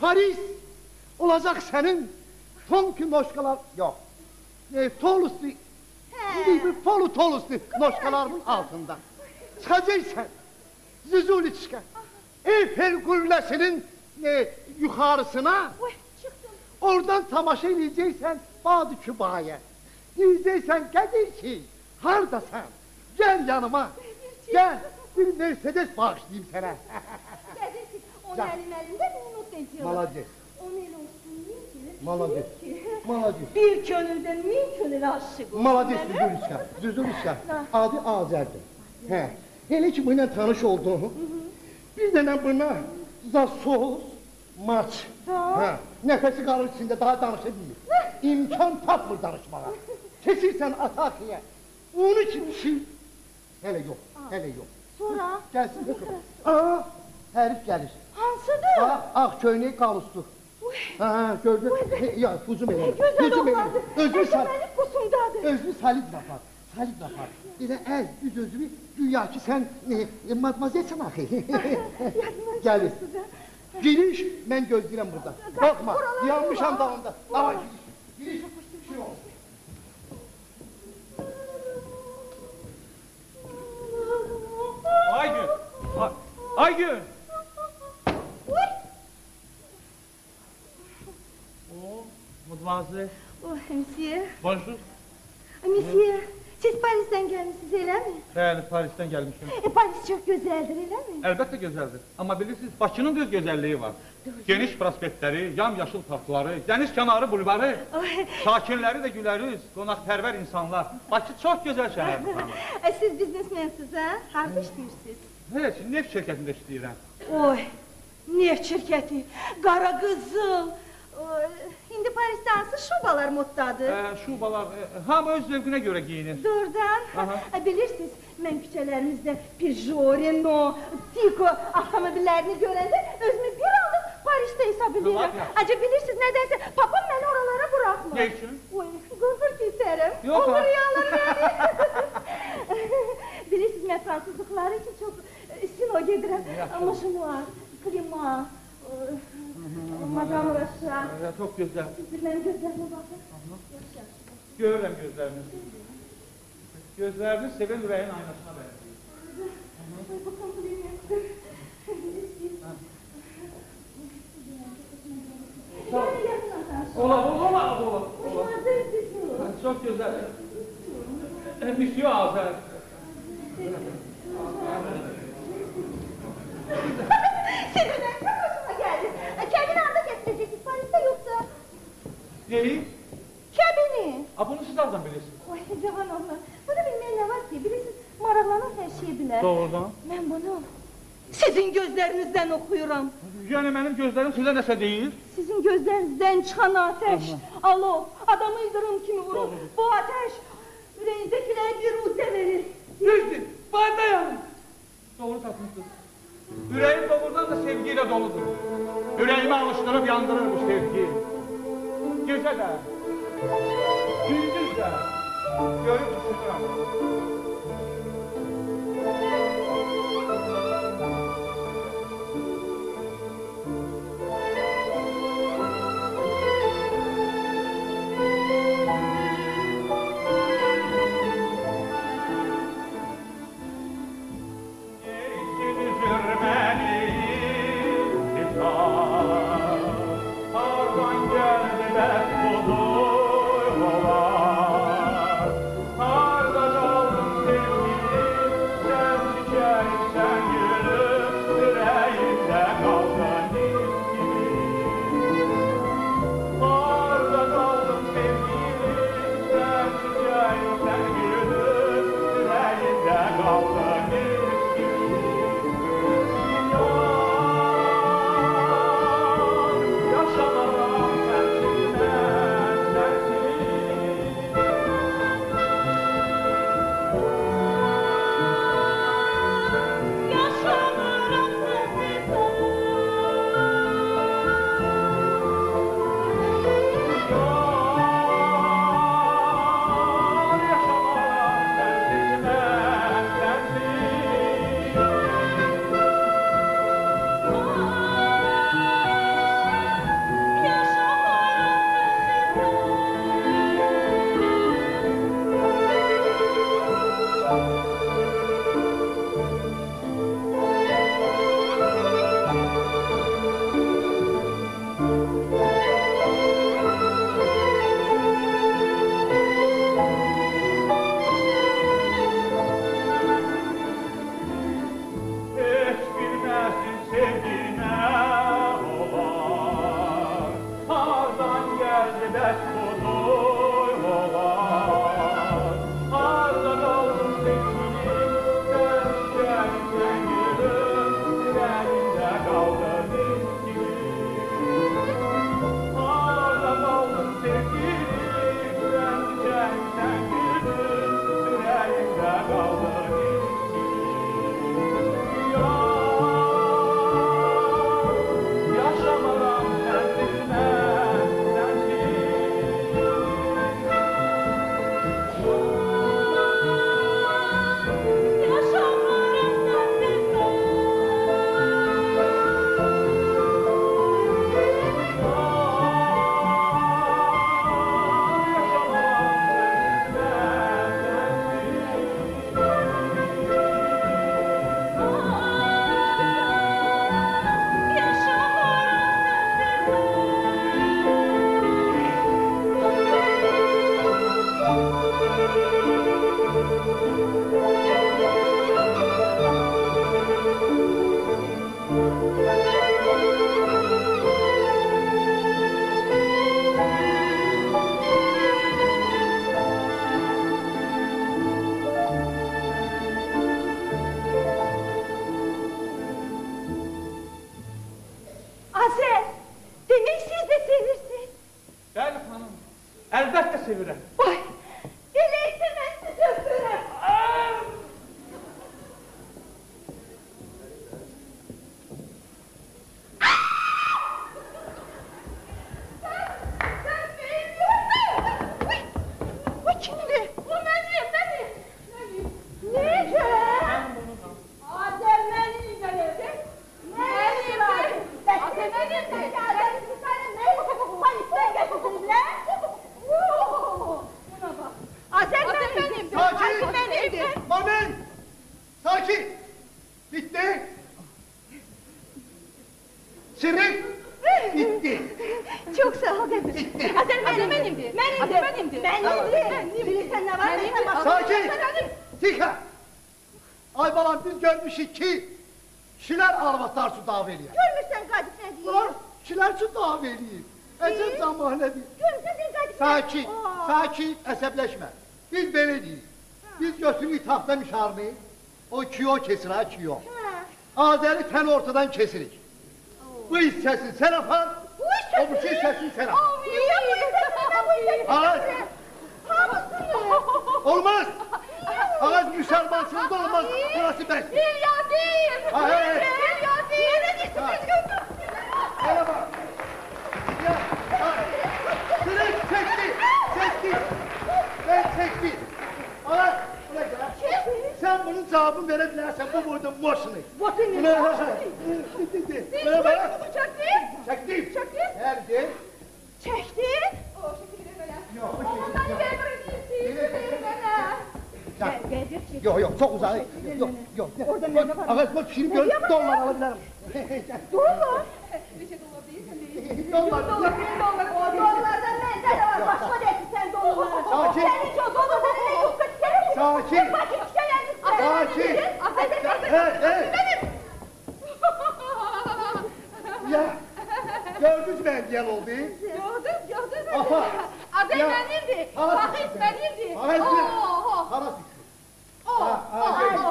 Paris olacaq sənin ton ki moşqalar... Yox, Tolus'dur. Şimdi bir polu tolustu noşkalarımın altında. Çıkacaksan, Züzülü çıkar. Eyfel Kulesi'nin e, yukarısına, oradan tamaşa edeceksen Badı Küba'ya. Diyeceksen gelir ki, hardasan, gel yanıma, gel bir Mercedes bağışlayayım sana. Gelir ki, onu elin elinde bir unut ediyorlar. Malacı. Onu el olsun diyeyim ki, Malacı. Bir könülden min könül aşık olur. Maladeş Züzülüşka, Züzülüşka. Adı Azərdir. Hele ki bununla tanış olduğum, bir dana buna zasoz, maç. Nefesi kalır içinde daha danışabilir. İmkan tapmır danışmağa. Kesirsen Ataki'ye, onu kim şir? Hele yok, hele yok. Sonra? Gelsin de kırın. Aaa, herif gelir. Hansıdır? Ak köyneği Qabusta. Ha, gördün. Ya, kuzum eyledim. Kuzum eyledim. Özü salib. Özü salib lafar. Salib lafar. İlə əl, üz özümü güya ki sən matmaziyetsin axı. Gəlir. Giriş, mən gözləyirəm burada. Bakma, yanmışam dağında. Dava giriş. Giriş, şey olsun. Aygün! Aygün! Madmazel. Oh, monsieur. Bonjour. Monsieur, siz Paris'ten gelmişsiniz, öyle mi? Bəli, Paris'ten gelmişim. E, Paris çok güzeldir, öyle mi? Elbette güzeldir. Ama bilirsiniz, Bakı'nın düz güzelliği var. Doğru. Geniş prospektleri, yamyaşıl parkları, deniz kenarı bulvarı. Oh. Sakinleri de güleriz, konakperver insanlar. Bakı çok güzel şehirdir. E, siz biznesmensiniz, ha? Harada işleyirsiniz? Evet, neft şirketinde işleyirəm. Oy, neft şirketi, qara qızıl. Şimdi Paris'te hansı şubalar moddadır? Ee, şubalar, e, hamı öz zövqünə görə giyinir. Doğrudan, bilirsiniz, mən küçələrimizdə Peugeot, Renault, Tico avtomobillərini görəndə özümü bir anlıq Paris'te hesab edirəm. Acı bilirsiniz, nədənsə, papam məni oralara bırakmır. Ne için? Oy, qırqır keserim, o rüyalar verir. Bilirsiniz, mən fransızlıqları için çok silo gedirəm. Ama şunu var, klima... Madam Raşa. Ya çok güzel. Siz benim gözlerime bakın. Görürüm gözleriniz. Gözleriniz seven yüreğin aynasına benziyor. Bakın buraya yaktır. Ola, ola, ola, ola. Ola, ola. çok güzel. Monsieur Azər. Şekerler, çok hoşuma geldi. Kendini anda kesmeyecektik, Paris'te yoksa. Neyi? Kendini. A, bunu siz nereden bilirsiniz? Oy, cavan onlar. Bunu bilmeyen ne var ki? Birisi maraklanan her şeyi bilir. Doğrudan. Ben bunu sizin gözlerinizden okuyorum. Yani benim gözlerim size nese deyir? Sizin gözlerinizden çıkan ateş, alov, adamı yıldırım kimi vurur. Doğru. Bu ateş yüreğindekilere bir uzde verir. Yüzdür, bana yanır. Doğru tatmışsınız. Yüreğim doğrudan da sevgiyle doludur. Yüreğimi alıştırıp yandırır bu sevgi. Gece de, gündüz de görüp tutuyorum. indim. Ben indim. Ben indim. Ben indim. Bilirsen ne var neyse bak. Sakin. Tika. Ay balam biz görmüşük ki şiler arvaslar su dağı veriyor. Görmüşsen Kadir ne diyeyim? Ulan şiler su dağı veriyor. Ecem zamanı ne diyeyim? Görmüşsen Kadir. Sakin. Sakin. Esepleşme. Biz böyle değil. Biz götünü itaflamış harmayı. O kiyo kesir ha kiyo. Azeri ten ortadan kesirik. Bu iş sesin sen yapar. Bu iş sesin. O bu şey sesin sen yapar. Ağaç. Olmaz. Ağaç müselmansız da olmaz. Burası ben. Bir ya değil. Bir ya değil. Yere gittiniz götür. Hele bak. Sırık çekti. Çekti. Ben çekti. Ağaç. Sen bunun cevabını verebilirsen bu burada boşunu. Boşunu. Bana bana. Çektim. Çektim. Nerede? Çekti. O şekilde böyle. Yok. Ondan gel bırakayım. Gel gel. Yok yok çok uzak. Yok yok. Orada ne var? Ağaç bak şimdi gör. Dolar alabilirim. Dolar. Neçe dolar değil sen değil. Dolar. Dolar. Dolardan ne ne var? Başka değil sen dolar. Sakin. Sen hiç o dolar sen ne yoksa sen. Sakin. Sakin! Affedin, affedin! Benim! Ya! Gördünüz mü engel oldu? Gördüm, gördüm. Azər benimdi, Rahim benimdi. Khalas ikisi.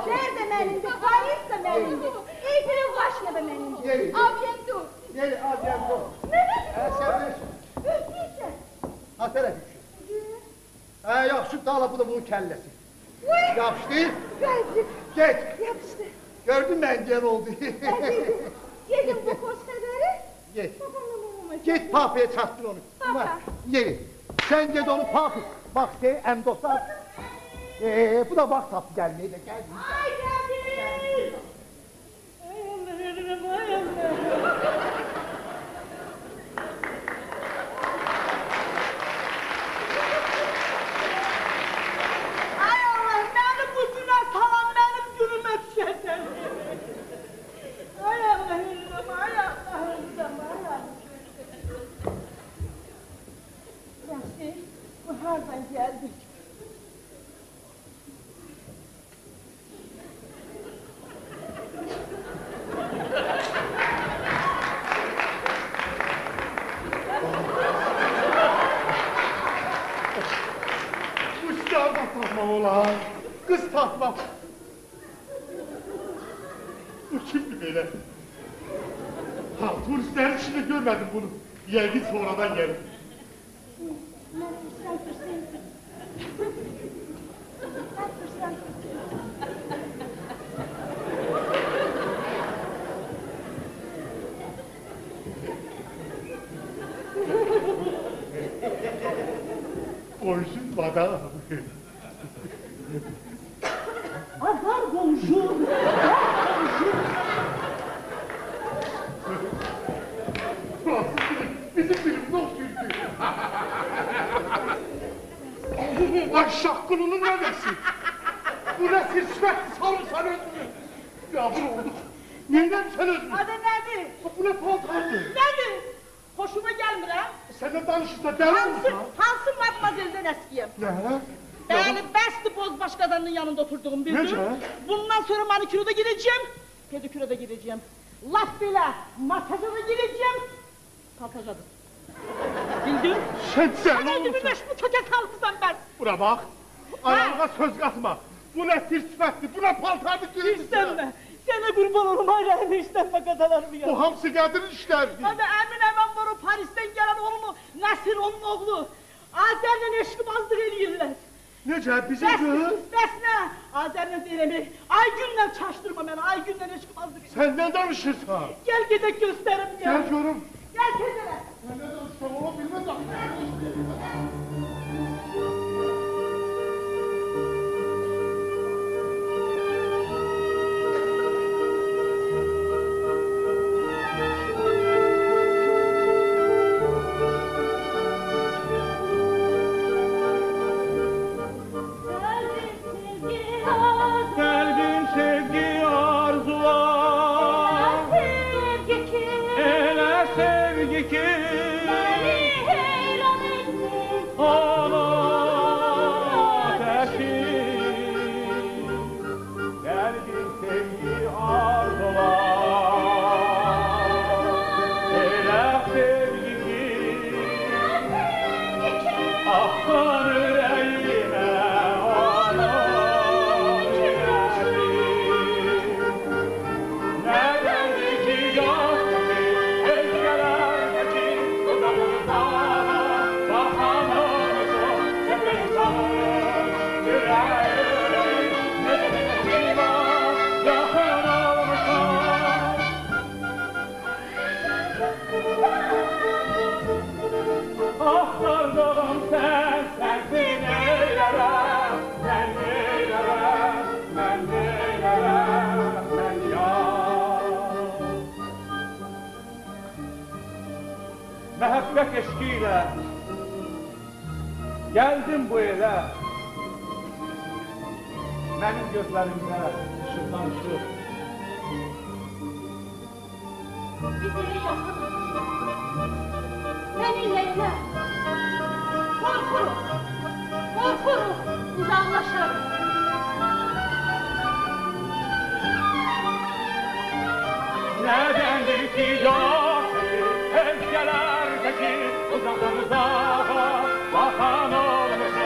Azər de benimdi, Paris de benimdi. İlkinin başına da benimdi. Abiyen dur. Gel, abiyen dur. Nerede dur? Öldüysen. Ha, teref ikisi. He, yakışık da alapı da bunun kellesi. Yapıştı. Geldim. Geç. Yapıştı. Gördün mü engel oldu? Geldim. Yedim bu koskaları. Geç. Geç papaya çarptın onu. Papa. Yeri. Sen ged onu papı. Bak şey em dostlar. Ee, bu da bak tap gelmeye de geldi. Ay geldi. Ay Allah'ım ay Allah'ım. Hardan geldik. Kız da takma ulan. Kız takma. Bu kimdi böyle? Ha, turistlerin içinde görmedim bunu. Geldi sonradan geldi. Bonjour madame. Azar bonjour. Bizim birim nasıl güldü? Ay şakkılının neresi? Bu ne sirçmek sarımsan özünü? Ya bunu olduk. Neyden sen özünü? Adı nedir? Bu ne pantardı? Nedir? Hoşuma gelmir ha? Sen de danışın da deli olsun ha? Hansın matmazelden eskiyim. Ne? Yani besti boz başkalarının yanında oturduğum bildin. Nece? Bundan sonra maniküre de gireceğim. Pediküre de gireceğim. Laf bile masaja da gireceğim. Kalkacadım. Bildin? Sen sen ne olursun? Bu köke kalkısan ben. Buna bak. Ayağına söz katma. Bu ne sirsifetti, bu ne paltardı gülümüzü. İstenme. Sana kurban olurum ayrağını istenme kadalarımı ya. Bu hamsi kadının işlerdi. Ama Emine hemen var o Paris'ten gelen oğlu Nasir onun oğlu. Azer'le eşli bazdır eliyirler. Nece bizim gülü? Besne. Azer'le deylemi. Aygün'le çaştırma beni. Aygün'le eşli bazdır. Sen ne danışırsın? Gel gidek gösterim ya. Gel görüm. Gel kendine. Sen ne danışırsın oğlum bilmez abi. Sevgi ki beni heyran etti. Məhəbbət eşqi ilə gəldim bu elə, mənim gözlərimdə ışıqdan ışıq. Bizimlə yaxın, mənimlə elə, qorxuruq, qorxuruq, uzaqlaşırıq. Nədəndir ki, yox ki, özgələr, uzaqdan uzağa baxan olmuş o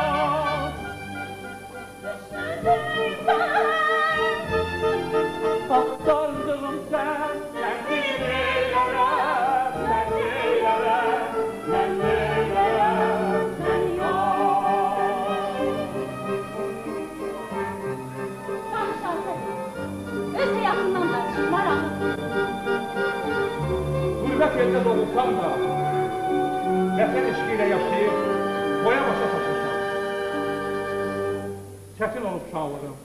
o Baxdırdığım sən, sən deyilərə, sən deyilərə, sən deyilərə, sən Qürbət yerdə doğulsan da, vətən eşqi ilə yaşayıb, boya başa çatırsan. Çətin olub şahlarım,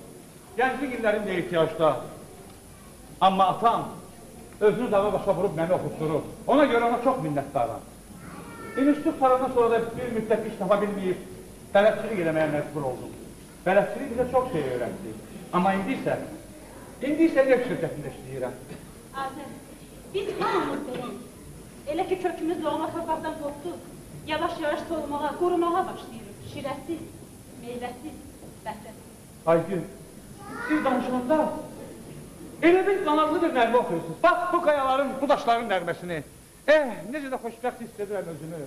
gənclik illərim də ehtiyacda. Amma atam özünü dağa başa vurub məni oxutdurur. Ona görə ona çox minnətdaram. İnişlik paradan sonra da bir müddət iş tapa bilməyib, bələdçilik eləməyə məcbur oldum. Bələdçilik bizə çox şey öyrəndi. Amma indi isə, indi isə ev şirkətində işləyirəm. Azər, biz hamımız deyək. Elə ki, kökümüz doğma torpaqdan qopduq, yavaş-yavaş solmağa, qorumağa başlayırıq. Şirəsiz, meyvəsiz, vətən. Aycun, siz danışmanda elə bir qanadlı bir nərmə oxuyursunuz. Bax, bu qayaların, bu daşların nərməsini. Eh, necə də xoşbəxt hissedirəm özümü.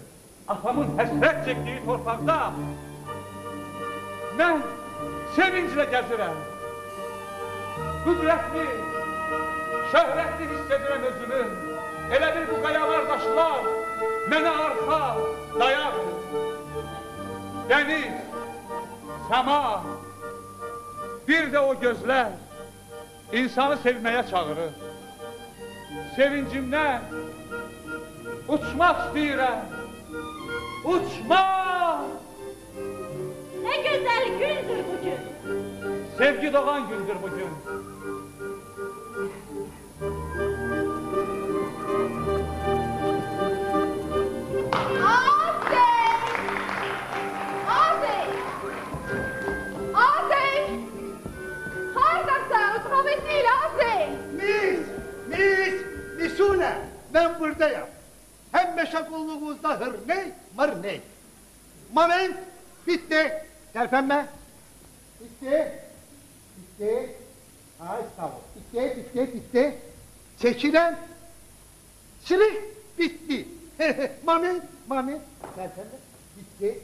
Atamın həsrət çəkdiyi torpaqda mən sevinclə gəzirəm. Qüdrətli, şöhrətli hissedirəm özümü, elə bir bu qayalar daşlar, mənə arxa, dayaqdır. Dəniz, səma, bir də o gözlər insanı sevməyə çağırır. Sevincimdən uçmaq istəyirəm, uçmaq! Nə gözəl gündür bugün! Sevgi doğan gündür bugün. Azər! Azər! Azər! Haradasan, utqabı değil Azər! Mis! Mis! Misune! Ben buradayım. Hem meşakulluğunuzda hırney, mırney. Moment! Bitti! Derpenme! Bitti! Bitti. Ay sağ ol. Bitti, bitti, bitti. Çekilen. Çilih. Bitti. Mami, mami. Sen sen de. Bitti.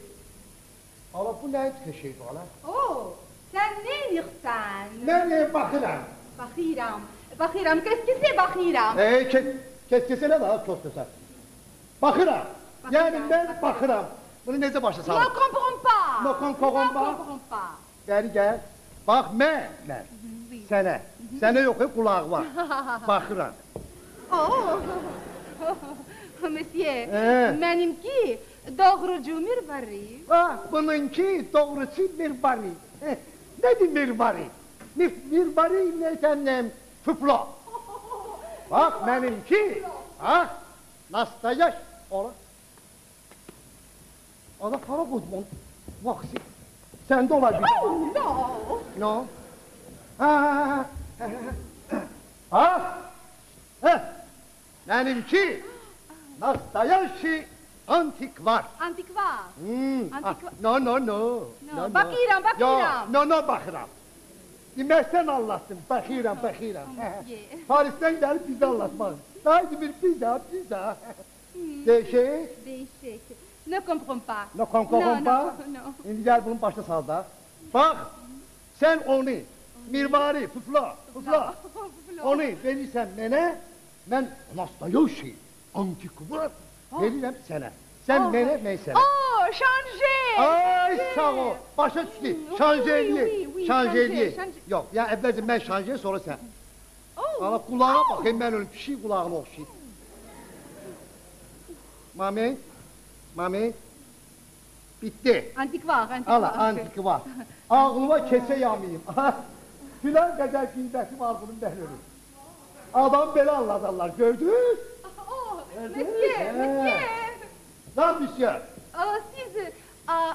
Ama bu ne köşeydi ola? Oo, sen ne yıksan? Ben ne bakıram. Bakıram. Bakıram. Keskise bakıram. Ee, kes, keskise ne daha çok güzel. Bakıram. Yani ben bakıram. Bunu neyse başla sağ ol. No comprends pas. No comprends pas. No comprends pas. Gel gel. Bax, mənlə, sənə, sənə yox, qulağı var, baxıram. Ooo, mesiyyə, mənimki doğrucu mirvari. Bununki doğrucu mirvari. Nədir mirvari? Mirvari ilə səndən tüplo. Bax, mənimki, nastayaş ola. Ana, para qudman, vaxsi. Sen de olabilir. No. No. Ha ha ha ha ha. Ha? Heh. Benimki nastayashi antikvar. Antikvar? Hmm. Antikvar. Ah, no, no, no. No, no, bakıram, bakıram. No, no, bakıram. İmersen anlatsın, bakıram, bakıram. Paris'ten gelip bize anlatmaz. Haydi bir pizza, pizza. Değişik. Değişik. Ne comprends pas. Ne comprends pas? Şimdi gel bunun başına salda. Bak, sen onu, mirvari, pufla, pufla. Onu verirsen bana, ben nastayashi antikvar veririm sana. Sen bana, ben sana. Ooo, şanjey! Ay, sağ ol. Başa düştü, şanjeyli. Şanjeyli. Yok, ya evvelce ben şanjey, sonra sen. Bana kulağına bakayım, ben öyle pişiyi kulağına okşayım. Mami, mami, bitti. Antikvar, antikvar. Ala, antikvar. Ağlıma kese yamayayım. Filan kadar gündəki varlığını ben ölüm. Adam böyle anladarlar, gördünüz? Ooo, monsieur, monsieur. Lan monsieur. Siz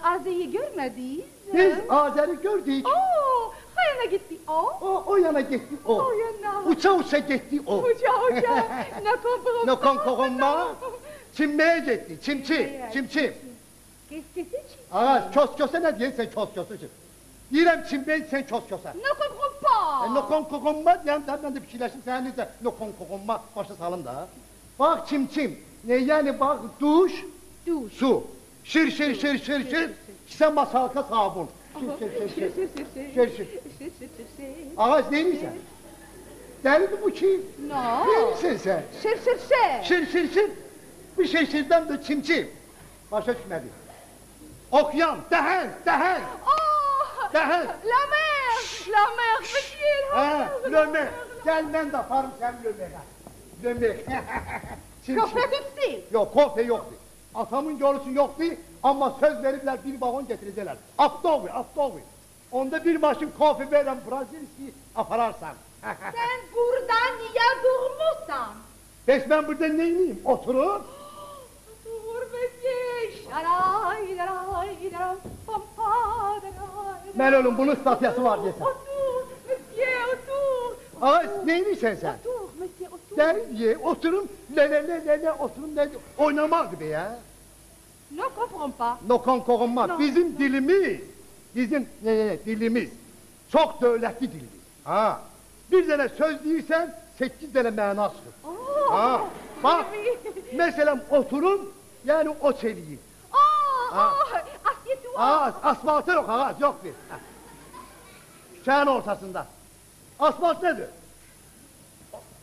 Azer'i görmediniz? Biz Azer'i gördük. Ooo, o yana gitti o. O yana gitti o. Uça uça gitti o. Uça uça, ne konkorum. Ne konkorum ma? Çinmeye gitti, çim çim, çim çim. Kestesi çim. Aa, kös köse ne diyorsun sen kös köse çim? Diyelim çinmeye sen kös köse. Ne konkokumma. Ne konkokumma diyelim de ben de bir şeyleşim sen neyse. Ne konkokumma başa salım da. Bak çim çim, ne yani bak duş, su. Şir şir şir şir şir, sen masalka sabun. Şir şir şir şir, şir şir. Ağaç değil mi sen? Deli mi bu çim? No. Değil misin sen? Şir şir şir. Şir şir şir. Bir şey sizden de çimçim. Başa düşmedi. Okyan, dehen, dehen. Ooo! Dehen. La mer, la mer, monsieur. Ha, la mer. Gel ben de yaparım sen la mer. La mer. Kofre kimsin? Yok, kofre yoktu. Atamın görüsü yoktu ama söz verirler bir vagon getirecekler. Aftovi, aftovi. Onda bir başım kofre veren Brazilisi apararsan. Sen buradan niye durmuşsan? Beş ben burada neyim? Oturur. Ben oğlum bunun statüsü var desen. Otur, monsieur, otur. Ay neymişsin sen? Otur, monsieur, otur. Derim diye oturum, le le le le le oturum ne oynamaz be ya. Ne comprends pas. Ne comprends pas. Bizim dilimiz, bizim ne ne dilimiz, çok devletli dilimiz. Ha, bir tane söz değilsen sekiz tane mana çıkar. Ha, bak, mesela oturum. Yani o çeliği. Aaa! Aaa! Asfaltı var! Asfaltı yok, ağaç yok bir. Şehrin ortasında. Asfalt nedir?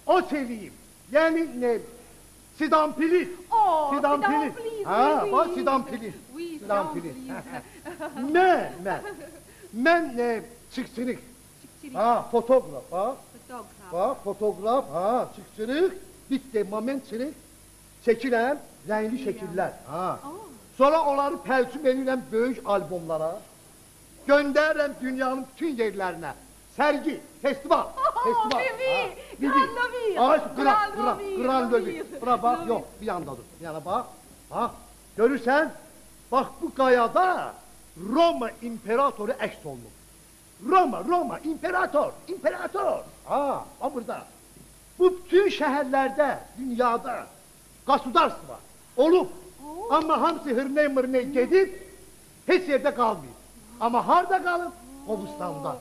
O çeliği. Yani ne? Sidampiliz. Ooo! Sidampiliz. Ha, bak sidampiliz. Sidampiliz. Ne? Ben. Ben ne? Çıkçırık. Çıkçırık. Ha, fotoğraf. Fotoğraf. Bak, fotoğraf. Ha, çıkçırık. Bitti, momentçırık. Çekilen renkli şekiller. Ha. Sonra onları tercüm edilen büyük albümlara gönderirim dünyanın bütün yerlerine. Sergi, festival, festival. Bibi, bibi. Ağaç, kral, kral, kral dövü. Buna bak, yok bir yanda dur. Bir yana bak. Ha. Görürsen, bak bu kayada Roma imperatoru eks olmuş. Roma, Roma, imperator, imperator. Ha, bak burada. Bu bütün şehirlerde, dünyada Qasudarstvo var, olup ama hamsi hırney mırney gedip, hiç yerde kalmıyor. Ama harda kalıp, Qabustan'da.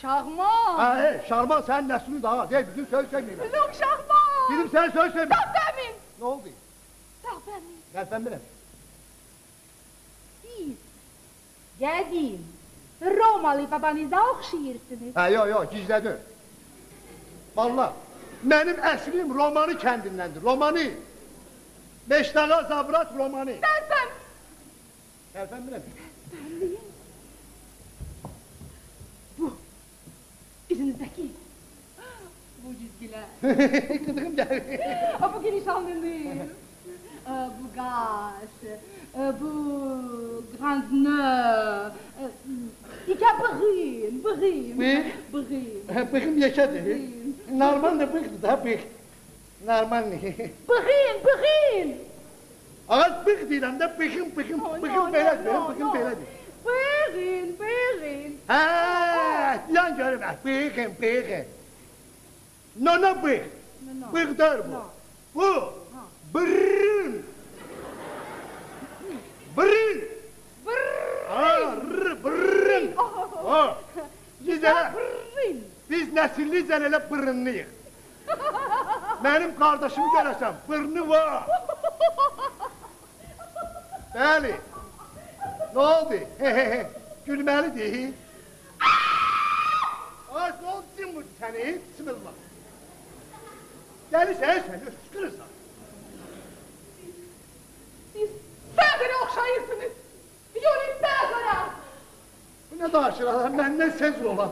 Şahman! Ha, he, Şahman sen neslini daha, değil bizim söz söylemeyeyim. Yok Şahman! Bizim sen söz söylemeyeyim. Dağ benim! Ne oldu? Dağ benim. Gel ben bileyim. Siz, geldim, Romalı babanıza okşayırsınız. Ha, yo yo, gizledim. Vallahi, benim eslim romanı kendindendir, romanı. Beş tane zabrat romanı. Serpem! Serpem bile mi? Serpemliyim. Bu, yüzünüzdeki. Bu cizgiler. Kızım gel. Bu geniş alnınız. Bu gaz. Bu grand nœud. İka bığım, bığım. Bığım? Bığım. Bığım yaşadı. Normal da bığdı da bığ. Normal ne? Bıxın, bıxın! Ağaç bıx deyirəm də, bıxın, bıxın, bıxın belədir, bıxın belədir. Bıxın, bıxın! Həəəə, yan görürəm, bıxın, bıxın. No, no, bığ. Bığ değil bu. Bu, bırın. Bırın. Bırın. Bırın. Biz nesillicen elə bırınlıyıq. Benim kardeşim görürsen, bırını var. Bəli. Ne oldu? Gülməlidir. Ay, ne oldu kim bu seni? Bismillah. Deli sen, sen öskürürsen. Siz bəzərə oxşayırsınız. Yolun bəzərə. Bu ne danışır adam? Məndən sezir olan.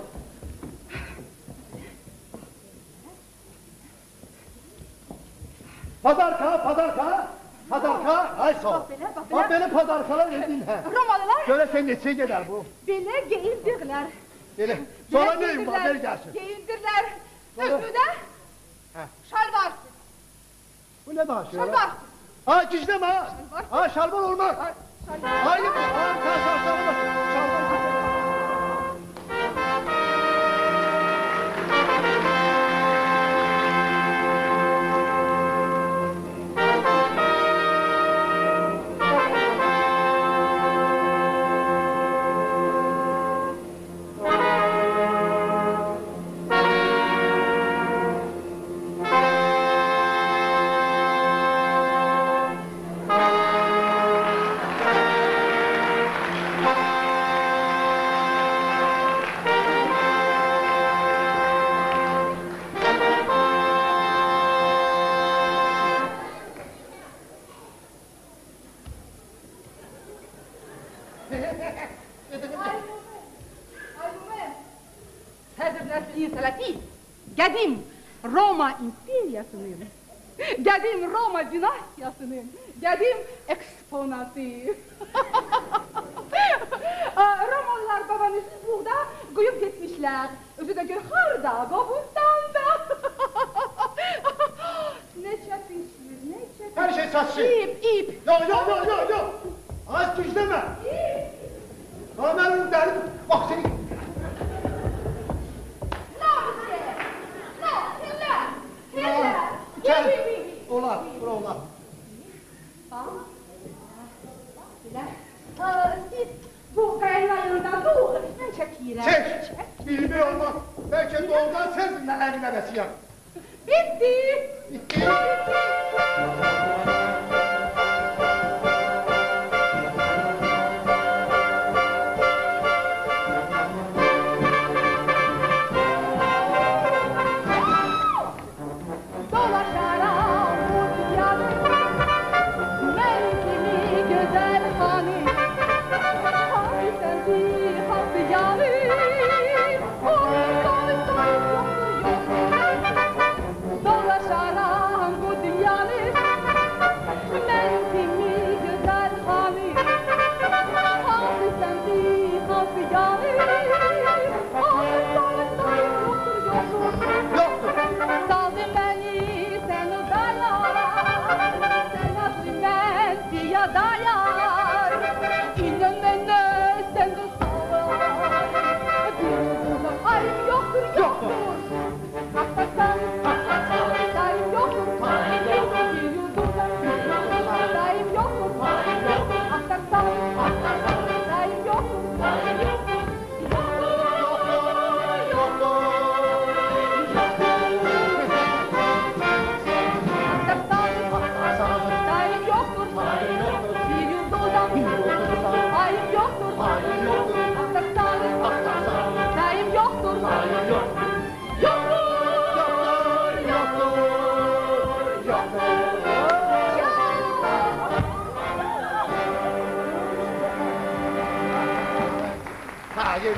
Padarka, padarka, padarka, ay sağ ol. Bak böyle padarkalar edin ha. Romalılar. Göre sen neçeye gider bu? Böyle geyindirler. Böyle. Sonra neyim var, beni gelsin. Geyindirler. Üstü de şalvarsın. Bu ne danışıyor lan? Şalvarsın. Ha gizleme ha. Ha şalvar olmaz. Şalvar. Hayır, şalvar, şalvar, şalvar. Roma İmperiyasının, geldim Roma Dinastyasının, geldim eksponatı. Romalılar babanızı burada koyup gitmişler. Özü de gör harda, Qabustan da. Ne çepinsiniz, ne çepinsiniz? Her şey satsın. İp, ip. Yok, yok, yok, yok, yok. Az güçleme. İp. Kamerun derim, bak seni. Ola, bura ola. Siz bu kaynağından doğrudan çekiyorlar. Çek! Bilmi olmaz. Belki doğrudan sensin neler bilemesi ya. Bitti! Bitti!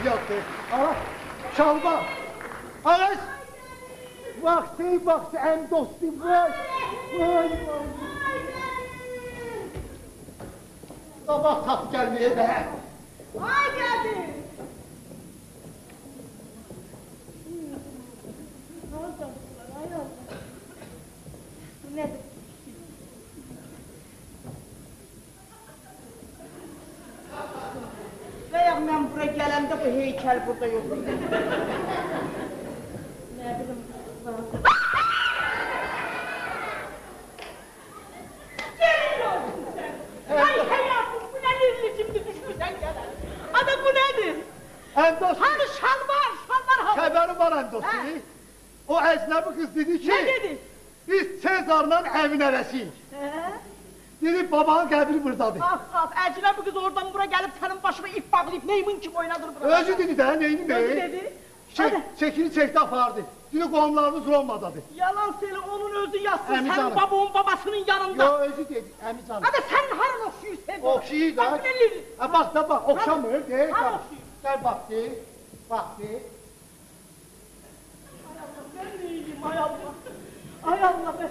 Yoktur. Ağaç, şalvar. Ağaç. Vakti, vakti, en dostu ver. Ver. Sabah tatlı gelmeye be. Ay geldi. Ne olacak? Ay olacak. Bu nedir? Veya ben buraya gelende bu heykel burada yok. Ne bileyim. bana bu kız dedi ki... Ne dedi? Biz Sezar'la evin arasıyız. Dedi babanın kabri buradadır. Ah ah, əcləm bu kız oradan bura gelip senin başına ip bağlayıp neyimin kim oynadır burada? Özü dedi de neyini neyi? Özü dedi. Çek, çekini çekti apardı. Dünü qohumlarımız Roma'dadır. Yalan söyle, onun özü yazsın, senin babamın babasının yanında. Yo, özü dedi, Əmi canım. Hadi sen harun okşuyur sen. Okşuyur da. Bak bilir. Ha bak da bak, okşamır de. Harun okşuyur. Gel bak de, bak de. Ay Allah, ben ne yiyeyim ay Allah. Ay Allah ben.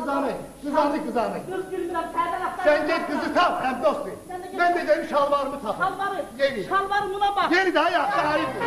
Kızanı, kızardı kızanı. Kız gülmürəm, sərdən sen git kızı tam, hem dost değil. Ben de dedim şalvarımı takın. Şalvarı, şalvarı buna bak. Yeni daha yaxşı, ayıbdır.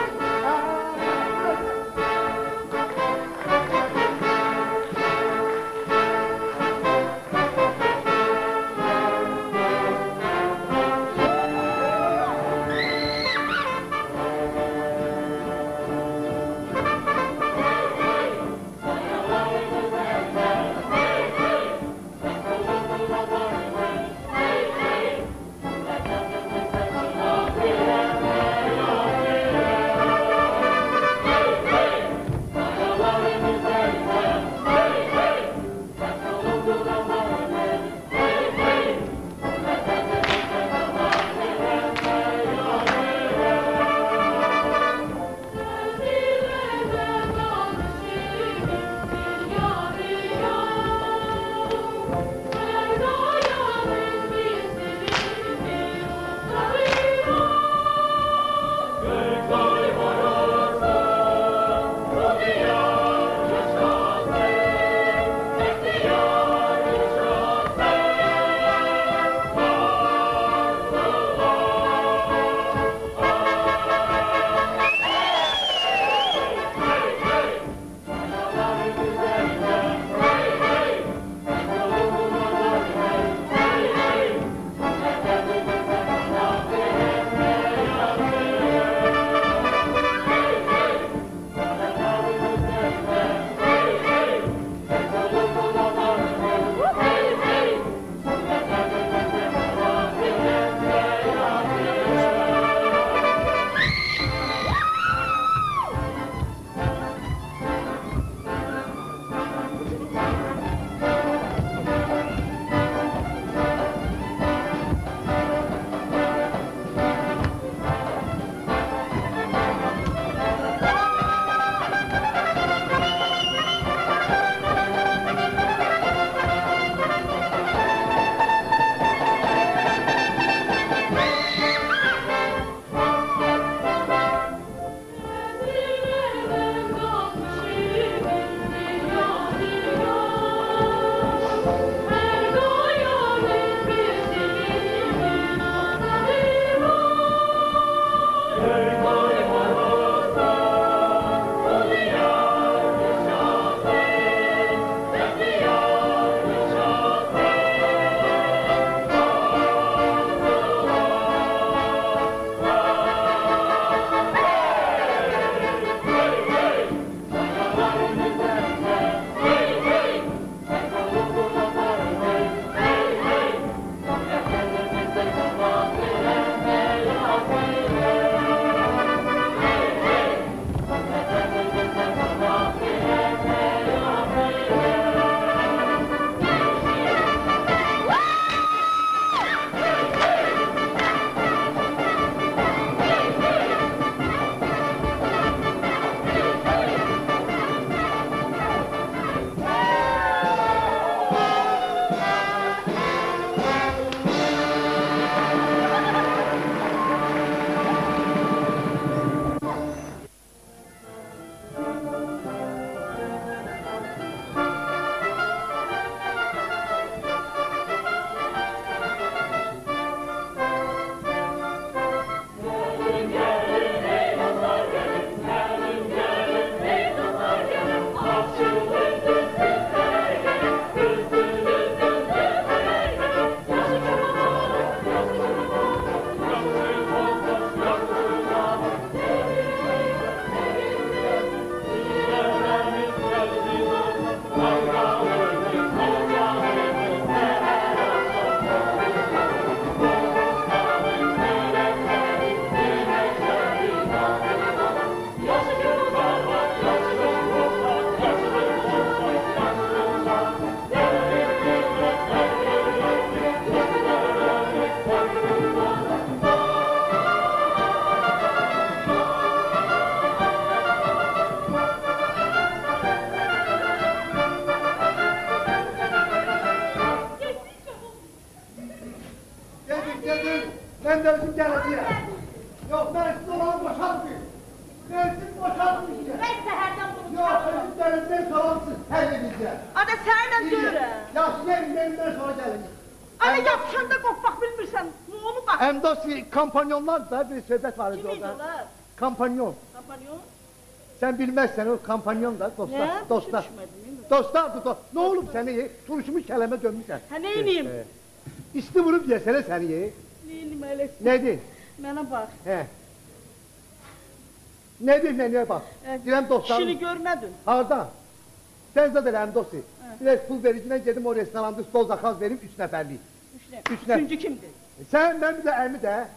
Ben de özüm gələcəyəm. Yox, mən siz olanı boşalmayın. Ben siz boşalmayacağım. Ben seherden bunu çalmam. Yox, özüm dənizdən salamsız, həll edəcəyəm. Ada, səhərdən görürəm. Yaxşı, verin, benimdən sonra gəlin. Ada, yapışanda qopmaq bilmirsən, onu qaq. Həm də o kampanyonlar da bir söhbət var idi orada. Kimiydi onlar? Kampanyon. Kampanyon? Sen bilmezsen o kampanyon da dostlar. Ne? Dostlar. Dostlar bu da. Ne olur seni turşumu kelime dönmüşsen. Ha neyliyim? E, İsti vurup yesene seni ye. Neyliyim öyleyse? Nedir? Bana bak. He. Nedir menüye bak. E, Direm dostlarım. Kişini görmedin. Harada. Sen zaten hem dostu. E. Biraz pul vericinden geldim o restoranda sol zakaz verip üç neferliyiz. Üç neferliyiz. Üç neferliyiz. Üçüncü kimdir? E, sen ben bize Emi de.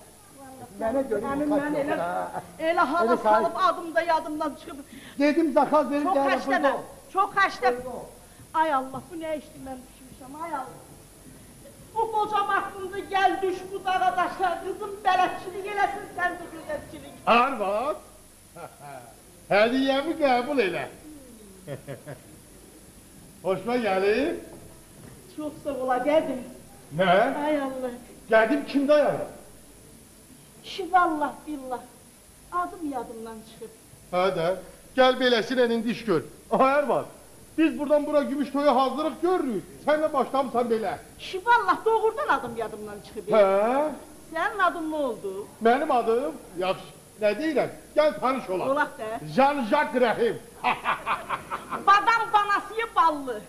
Mənə görürüm, kaç yoxdur ha. Elə hala salıb adımda yadımdan çıxıb. Dedim, zakaz verir, gəlin burada ol. Çox xəştəm. Ay Allah, bu nə işdir mən düşmüşəm, ay Allah. Bu qocam haqqında gəl düş bu dağa daşa, qızım bələdçilik eləsin, sən də gözətçilik. Arvad, hədiyəmi qəbul elə. Hoşuma gəlir. Çox sağ ola, qədim. Nə? Ay Allah. Qədim kimdə yaraq? Ki vallah billah, adım yadımdan çıxıb. Hə də, gəl beləsinənin diş gör. Ayar var, biz buradan bura gümüş toya hazırıq görürük. Sənlə başlamısan belə. Ki vallah, doğrudan adım yadımdan çıxıb. Hə? Sənin adın nə oldu? Mənim adım? Yaxşı, nə deyirəm? Gəl tanış olan. Olaq da. Jean-Jacques Rehim. Badam banasıya ballı.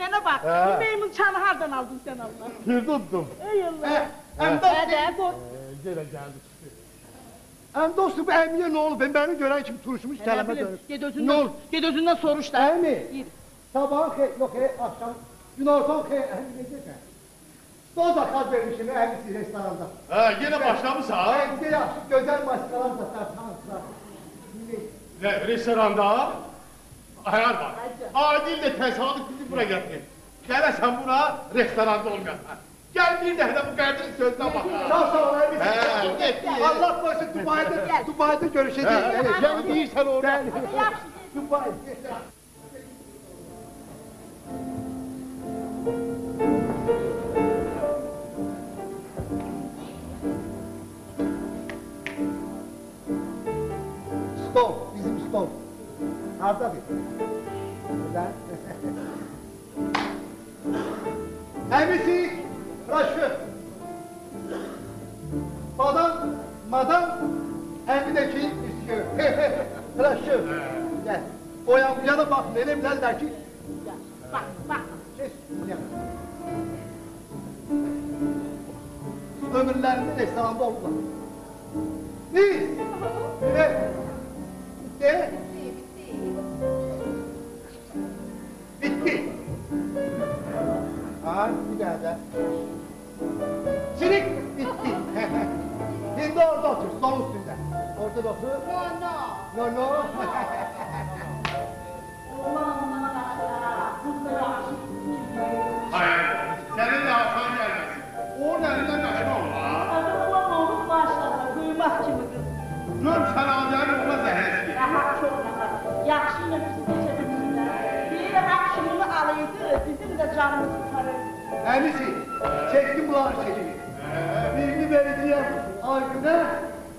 Mənə bax, bu meymun çanı hardan aldın sən Allah? Firdudum. Ey Allah. Əm dostu, gələ gəldi çıxdı. Əm dostu, bu Əmiyə nə olub? Məni görən kimi turuşmuş, sələmə dönüb. Nə olub? Ged özündən soruş da. Əmi, sabahın xeyr, yox, xeyr, axşam, gün ortadan xeyr, Əmi necəsən? Doz akad vermişim, Əmisi restoranda. Hə, yenə başlamısa? Əmisi yaxşı, gözəl maskalar da satanlar. Nə, restoranda? Ayar var, adil də təsadüf bizi bura gətirir. Gələsən buna, restoranda olmayasın. Gel bir de bu kardeşin sözüne bak. Sağ sağ olayım. Allah korusun Dubai'de, Dubai'de görüşeceğiz. Gel bir insan orada. Dubai. Stop, bizim stop. Harada bir. Neden? Emisi. Raşır, madam, madam, Əminə ki, müskür, raşır, gəl, oyanmıya da bax, mənə bilərlər ki, gəl, bax, bax, kes, gəl. Ömürlərində restoranda oldular. Biz, de, de, bitti. Ay, bir daha da. Çirik bitti. Şimdi orada otur, sol üstünde. Orada da otur. No, no. No, no. Hayır, seninle Hasan gelmesin. Oğul elinden kaçma oğlan. Adam olan oğlum başlarına, duymak kimi kız. Dur sen ağabeyin oğla zehirsin. Rahat çok rahat. Yakşı nefisi geçebilirler. Bir akşamını alıydı, bizim de canımızı sarıydı. Əmisi, çektim bunları çekimi. Birini vereceğim Aydın'a,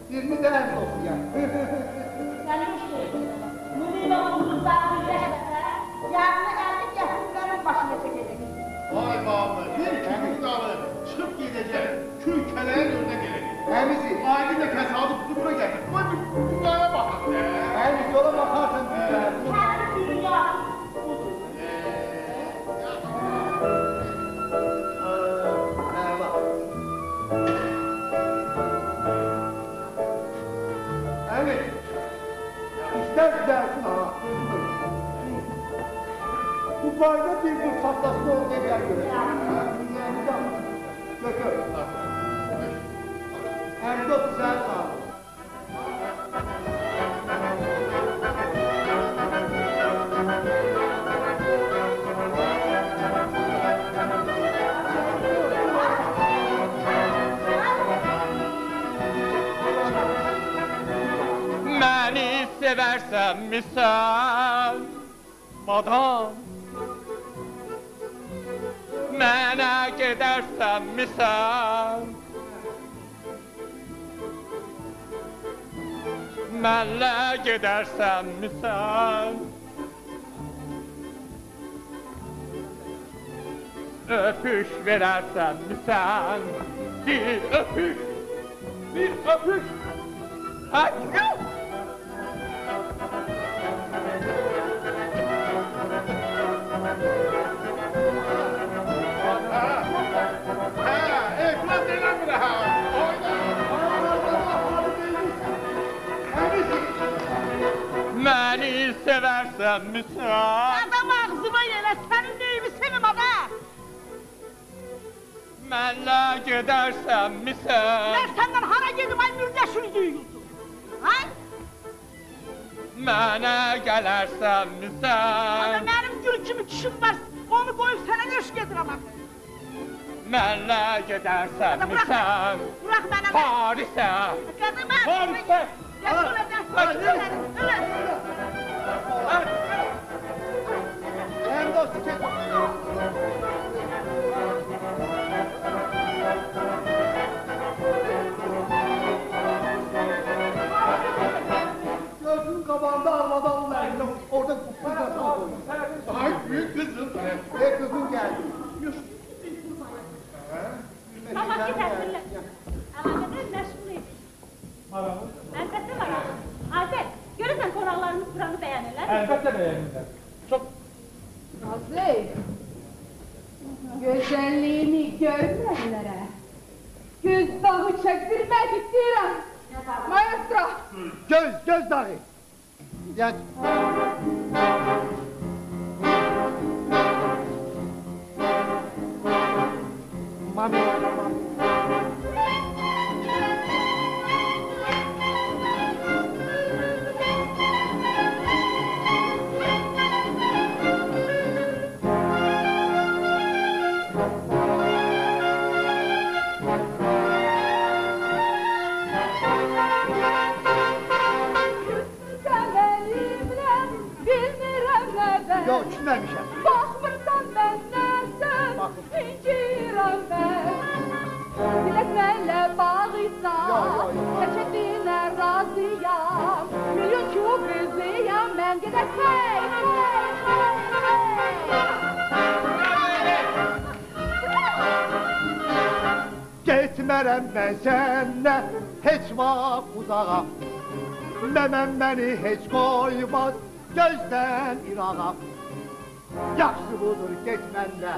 birini de Əmin olsun ya. Sənin işin, Müriman'ın uzaklı rəhbətə, yarını əlli gətirmələrin başına çəkəcək. Ay bağlı, bir kümün dalı çıxıb gedəcək, kül kələyə dördə gələcək. Əmisi, Aydın da kəsadı tutu bura gəlir. Bak, dünyaya baxın. Əmisi, yola bakarsın dünyaya. Kəli dünya, budur. Bayda bir gün patlasını orada bir yer göre. Dünyamıza götür. Hem de güzel sağlık. Beni seversen mi sen? Madam. Mənə ki edersem misal mənlə gedərsən misal öpüş verersen misal bir öpüş bir öpüş Aycun məni seversen misal adam ağzıma yele senin neyimi sevim adam mənlə gedərsən misal mən səndən hara gedim ay mürdə sürücüyüldüm ay mənə gələrsən misal adam mənim gül kimi kişim var onu qoyub sənə eşq edirəm adam mənlə gedərsən misal bırak mənə Paris'e qadımı Paris'e yasın edər Hem dostu gözünün kabağında ağladan onlar. Orada Ay büyük kızım. Ve kızım geldi. Sabahki təsirlər. Əlaqədar məşğul edin. Maralı. Əlbəttə maralı. Azər, görürsən qonaqlarımız buranı bəyənirlər. Əlbəttə bəyənirlər. Çox... Azər, gözəlliğini görmənlərə. Göz dağı çəkdirmək istəyirəm. Maestro! Göz, göz dağı. Gəl. Mami, mami. Yox, kimləmişəm? Baxmırsan məndən, incirəm mən. Dilək mənlə bağıysan, təşəddinə razıyam. Milyon kub üzüyəm mən, gedək hey, hey, hey, hey. Getmərəm mən sənlə, heç vaxt uzağa. Məmən məni heç qoymaz, gözdən irağa. Yaxşı budur getmənlə,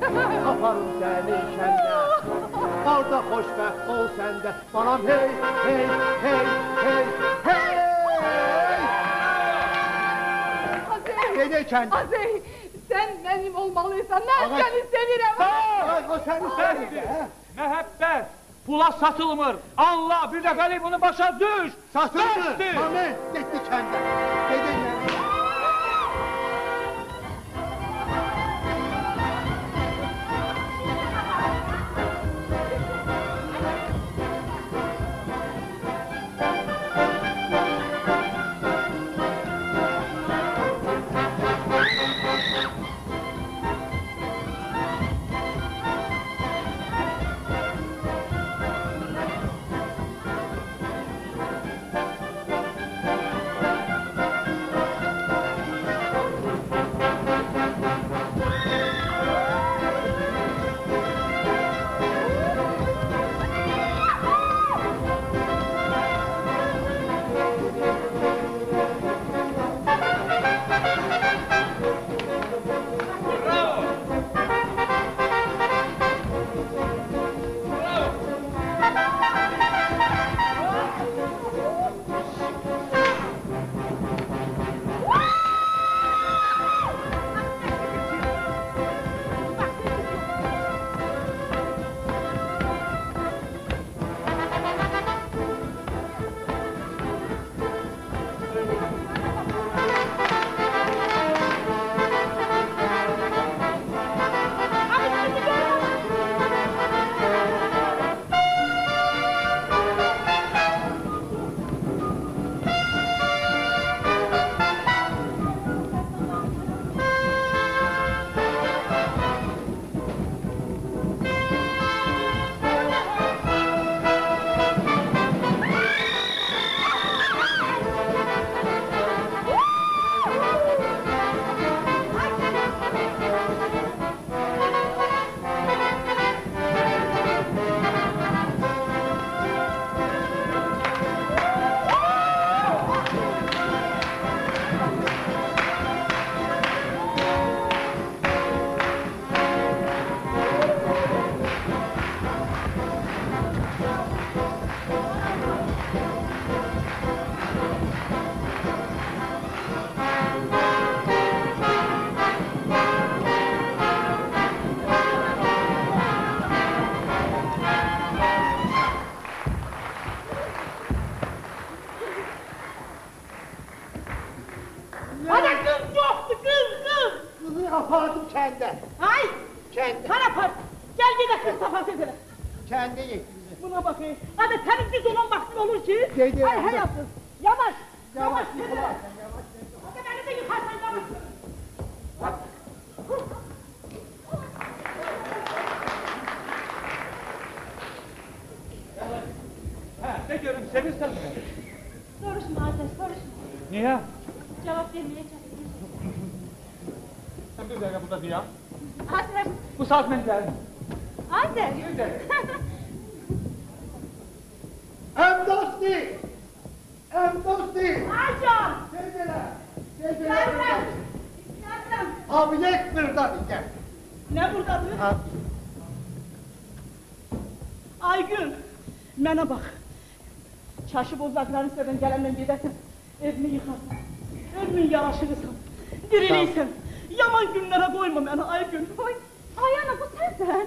qaparım səni şəndə, orda xoşbəxt ol səndə, balam hey, hey, hey, hey, hey! Azər, Gedəkən, Azər, sən mənim olmalıysan, mən səni sevirəm! O səni sevir, hə? Məhəbbət, pula satılmır, Allah bir dəfəlik bunu başa düş! Satılmır, amin, getdi kəndə, gedəkən! apardım kendi. Ay! Kendi. Sen apar. Gel bir de kız tapas edelim. Kendi yetkilir. Buna bakayım. Hadi senin biz onun vaktin olur ki. Dedi. Hay hay yapsın. Yavaş. Yavaş. Yavaş. Yavaş. Yavaş. Hadi beni de yıkarsan yavaş. Bak. Ha, ne görün sevinsen mi? Soruşma Azər, soruşma. Niye? Cevap vermeyeceğim. Sen bir dakika burada diye. Azər. Bu saat ben geldim. Azər. Em dosti! Em dosti! Acan! Sevgiler! Sevgiler! Yavrum! Yavrum! Abilet burada diye. Ne buradadır? Abi. Aycun, mənə bak. Çarşı bozlaqların səbən gələndən gedəsən, evini yıxarsan, ölmün yaraşırırsan, dirilirsən. Yaman günlərə qoyma mənə, ay gün. Ay, ay ana, bu sənsən.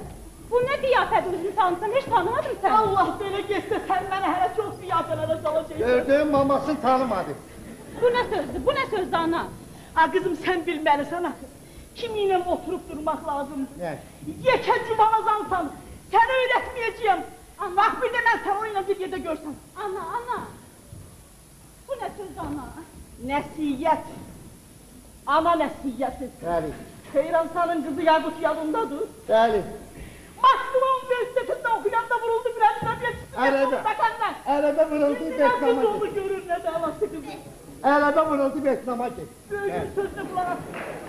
Bu nə qiyafət özünü tanısan, heç tanımadın sən. Allah belə geçsə, sən mənə hələ çox qiyafələrə qalacaqsın. Gördüğün mamasını tanımadı. Bu nə sözdür, bu nə sözdür ana? A qızım, sən bilməlisən axı. Kiminlə oturub durmaq lazımdır. Nə? Yekə cüvanazansan, səni öyrətməyəcəyəm. Bak bir de ben sen onunla bir yerde görsem. Ana, ana! Bu ne söz ana? Nəsiyyət! Ana nəsiyyəti! Bəli! Heyransanın kızı Yaqut yanındadır. Bəli! Moskva Üniversitesi'nde okuyan da vuruldu bir elime bir çıkıyor. Arada! Arada vuruldu bir etnama git. Şimdi nasıl onu görür ne davası kızı? Arada vuruldu bir etnama git. Böyükün sözüne kulak at.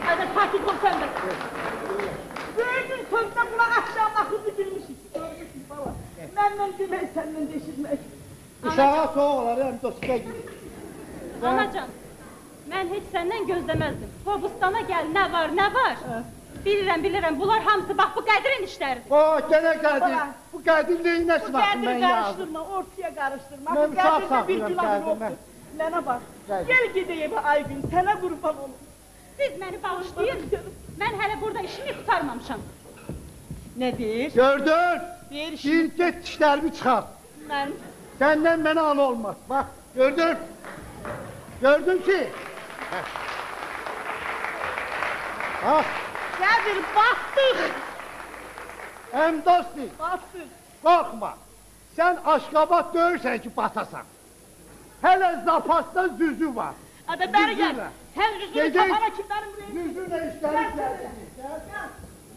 Hadi takip ol sen de. Böyükün sözüne kulak at. Şahla kızı girmişiz. Görmüşüz baba. Məndən demək, səndən deşirmək. Uşağa soğuk olar, həm dostuna gidir. Anacan, mən heç səndən gözləməzdim. Qobustana gəl, nə var, nə var? Bilirəm, bilirəm, bunlar hamısı, bax, bu Qədirin işləridir. O, gənə Qədir, bu Qədir neyin nəsi var? Bu Qədir qarışdırma, ortaya qarışdırma. Bu Qədirdə bir günah yoxdur. Mənə bax, gel gedəyib Aycun, sənə qurban olun. Siz məni bağışlayın, mən hələ burada işimi qutarmamışam. Nedir? Gördün! Gir get dişlerimi çıkart. Ben... Senden beni al olmaz. Bak gördün. Gördün ki. Bak. Nedir bastık. Hem dostum. Bastık. Korkma. Sen Aşgabat dövürsen ki batasan. Hele zapasta Züzül var. Hadi beri gel. Sen Züzül'ü kafana kimlerin buraya? Züzül'le işlerim.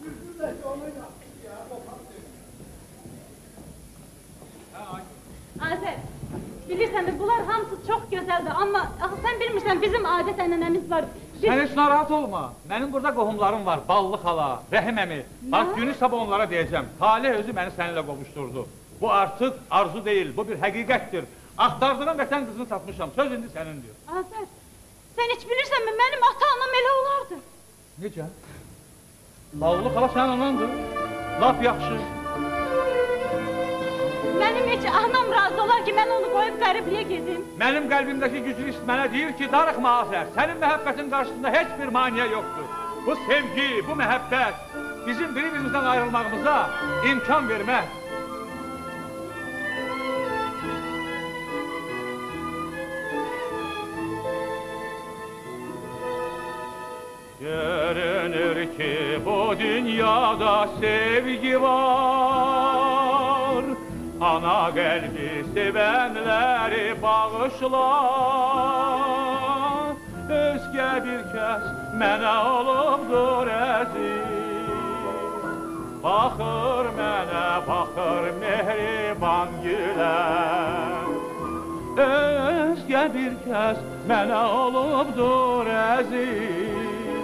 Züzül'le yoluyla. Azər, bilirsiniz bunlar hamısı çok güzeldir ama sen bilmirsən bizim adet ənənəmiz var. Biz... Sen hiç narahat olma, benim burada qohumlarım var, Ballı xala, Rehim əmi. Bak günü sabah onlara diyeceğim, talih özü beni seninle qovuşturdu. Bu artık arzu değil, bu bir həqiqətdir. Axtardığım vətən kızını tapmışam, söz indi sənin diyor. Azər, sen hiç bilirsən mi, benim ata-anam elə olardı. Necə? Ballı xala senin anandır, lap yaxşı. Benim hiç anam razı olar ki, ben onu koyup garibliğe gezeyim. Benim kalbimdeki gücün ismine deyir ki, darıxma Azər, senin məhəbbətin karşısında hiçbir maniye yoktur. Bu sevgi, bu məhəbbət, bizim birbirimizden ayrılmağımıza imkan vermez. Görünür ki, bu dünyada sevgi var. Ana kalbi sevenleri bağışla. Özge bir kez mənə olubdur əziz. Baxır mənə, baxır mehriban gülən. Özge bir kez mənə olubdur əziz.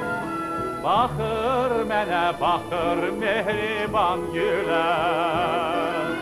Baxır mənə, baxır mehriban gülən.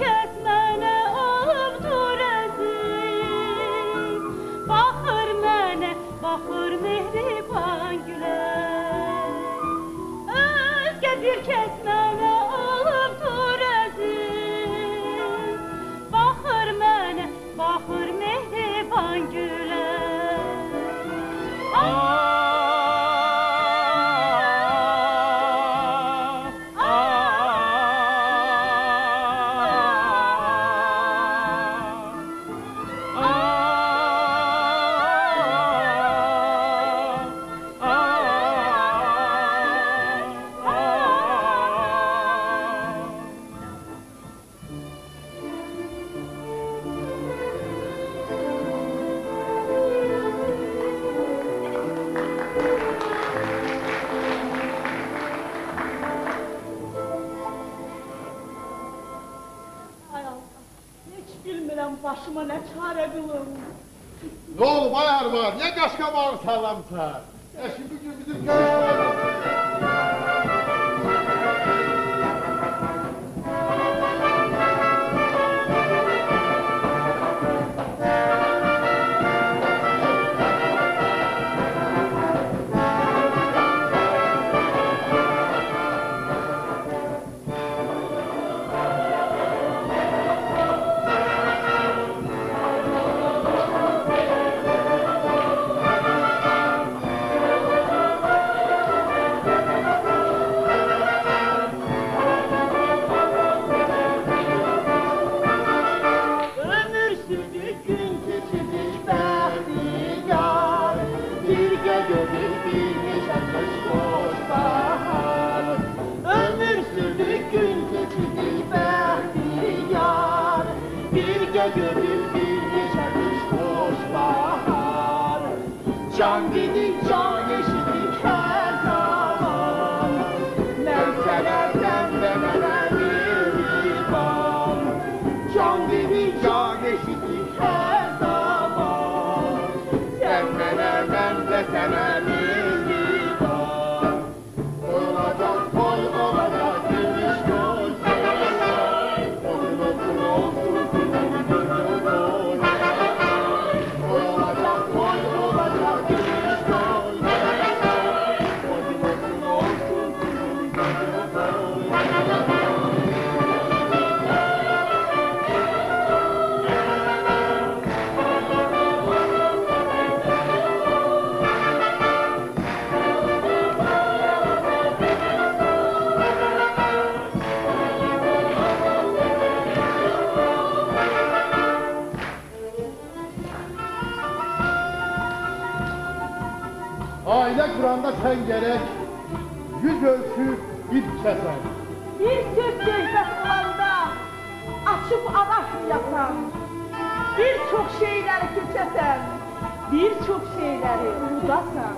Kes mənə olubdur əziz. Başıma ne çare kılım? Ne oldu bayar var? Niye kaşka bağır sallamsa? Ya şimdi bugün bizim görüşmeler... Sen gerek yüz ölçü bir keser. Bir söz cehbetlarında açıp abartı yapan, birçok şeyleri köçesen, birçok şeyleri unudasan.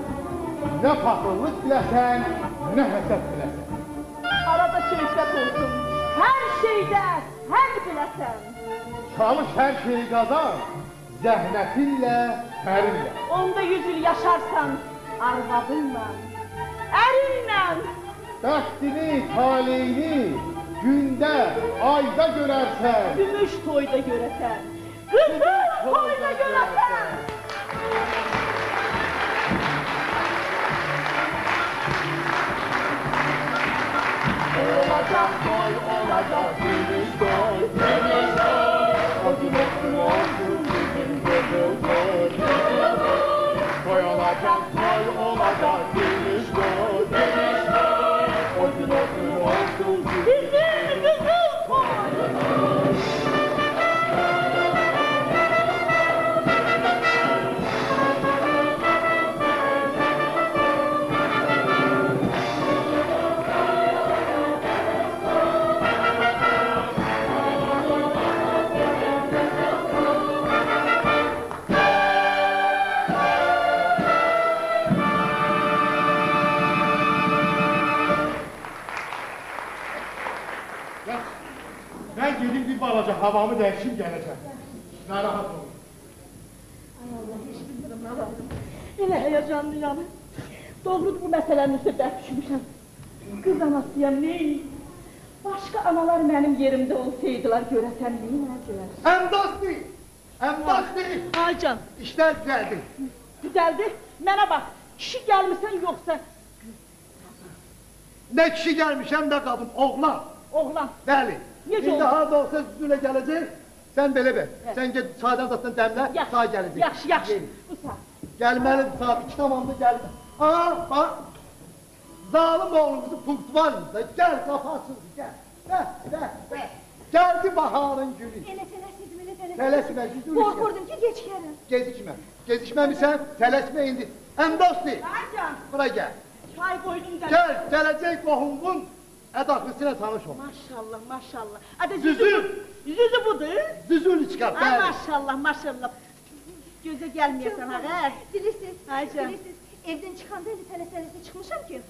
Ne pahalılık bilesen, ne hesap bilesen. Arada şöhret olsun, her şeyde her bilesen. Çalış her şeyi kazan, zehmetinle, herinle. Onda yüz yıl yaşarsan, arvadınla, erinlə. Bəxtini, taleyini gündə, ayda görərsən. Gümüş toyda görəsən. Qızıl toyda görəsən. Olacaq toy, olacaq gümüş toy. Gümüş toy. O gün olsun, olsun bizim gümüş toy. Gümüş toy. Toy olacaq, toy olacaq, gümüş toy, gümüş toy. O gün olsun, olsun, bizim qızıl toy. Balaca havamı dəyişib gələcəm. Narahat olun. Ay Allah, heç bilmirəm, narahatım. Elə həyəcanlıyam. Doğrudur, bu məsələnin üstə dərd düşmüşəm. Qız anasıya ney? Başqa analar mənim yerimdə olsaydılar, görəsən neyim, nə görər? Əmdaz deyil! Əmdaz deyil! Ay can! İşlər düzəldi. Düzəldi? Mənə bax, kişi gəlmirsən yoxsa... Ne kişi gelmiş hem de kadın, oğlan. Oğlan. Bəli. İndi harada olsa Züzülə gələcək, sən belə bək. Evet. Sən gel, çaydan zaten dəmlə, sağa gələcək. Yaxşı, yaxşı. Usta. Gəlməlidir saat, iki tamamda gəlməlidir. Aha, bak. Zalim oğlumuzu punktuvarınızda. Gəl, qapasınızı, gəl. Gəl, gəl, gəl. Gəldi baharın günü. Elə tələsmədim, elə tələsmədim. Tələsmə, Züzül. Qorxurdum ki, gecikərəm. Gecikmə. Gecikməmişsən, tələsmə indi. Əmdosti. Aycan. Bura gəl. Çay qoydum da. Gəl, gələcək qohunğun ədaqlısına tanış ol. Maşallah, maşallah. Adə Züzül. Züzü budur. Züzülü çıxar, bəli. Maşallah, maşallah. Gözə gəlməyəsən, ağır. Bilirsiniz, bilirsiniz. Evdən çıxanda elə tələs-tələsə çıxmışam ki,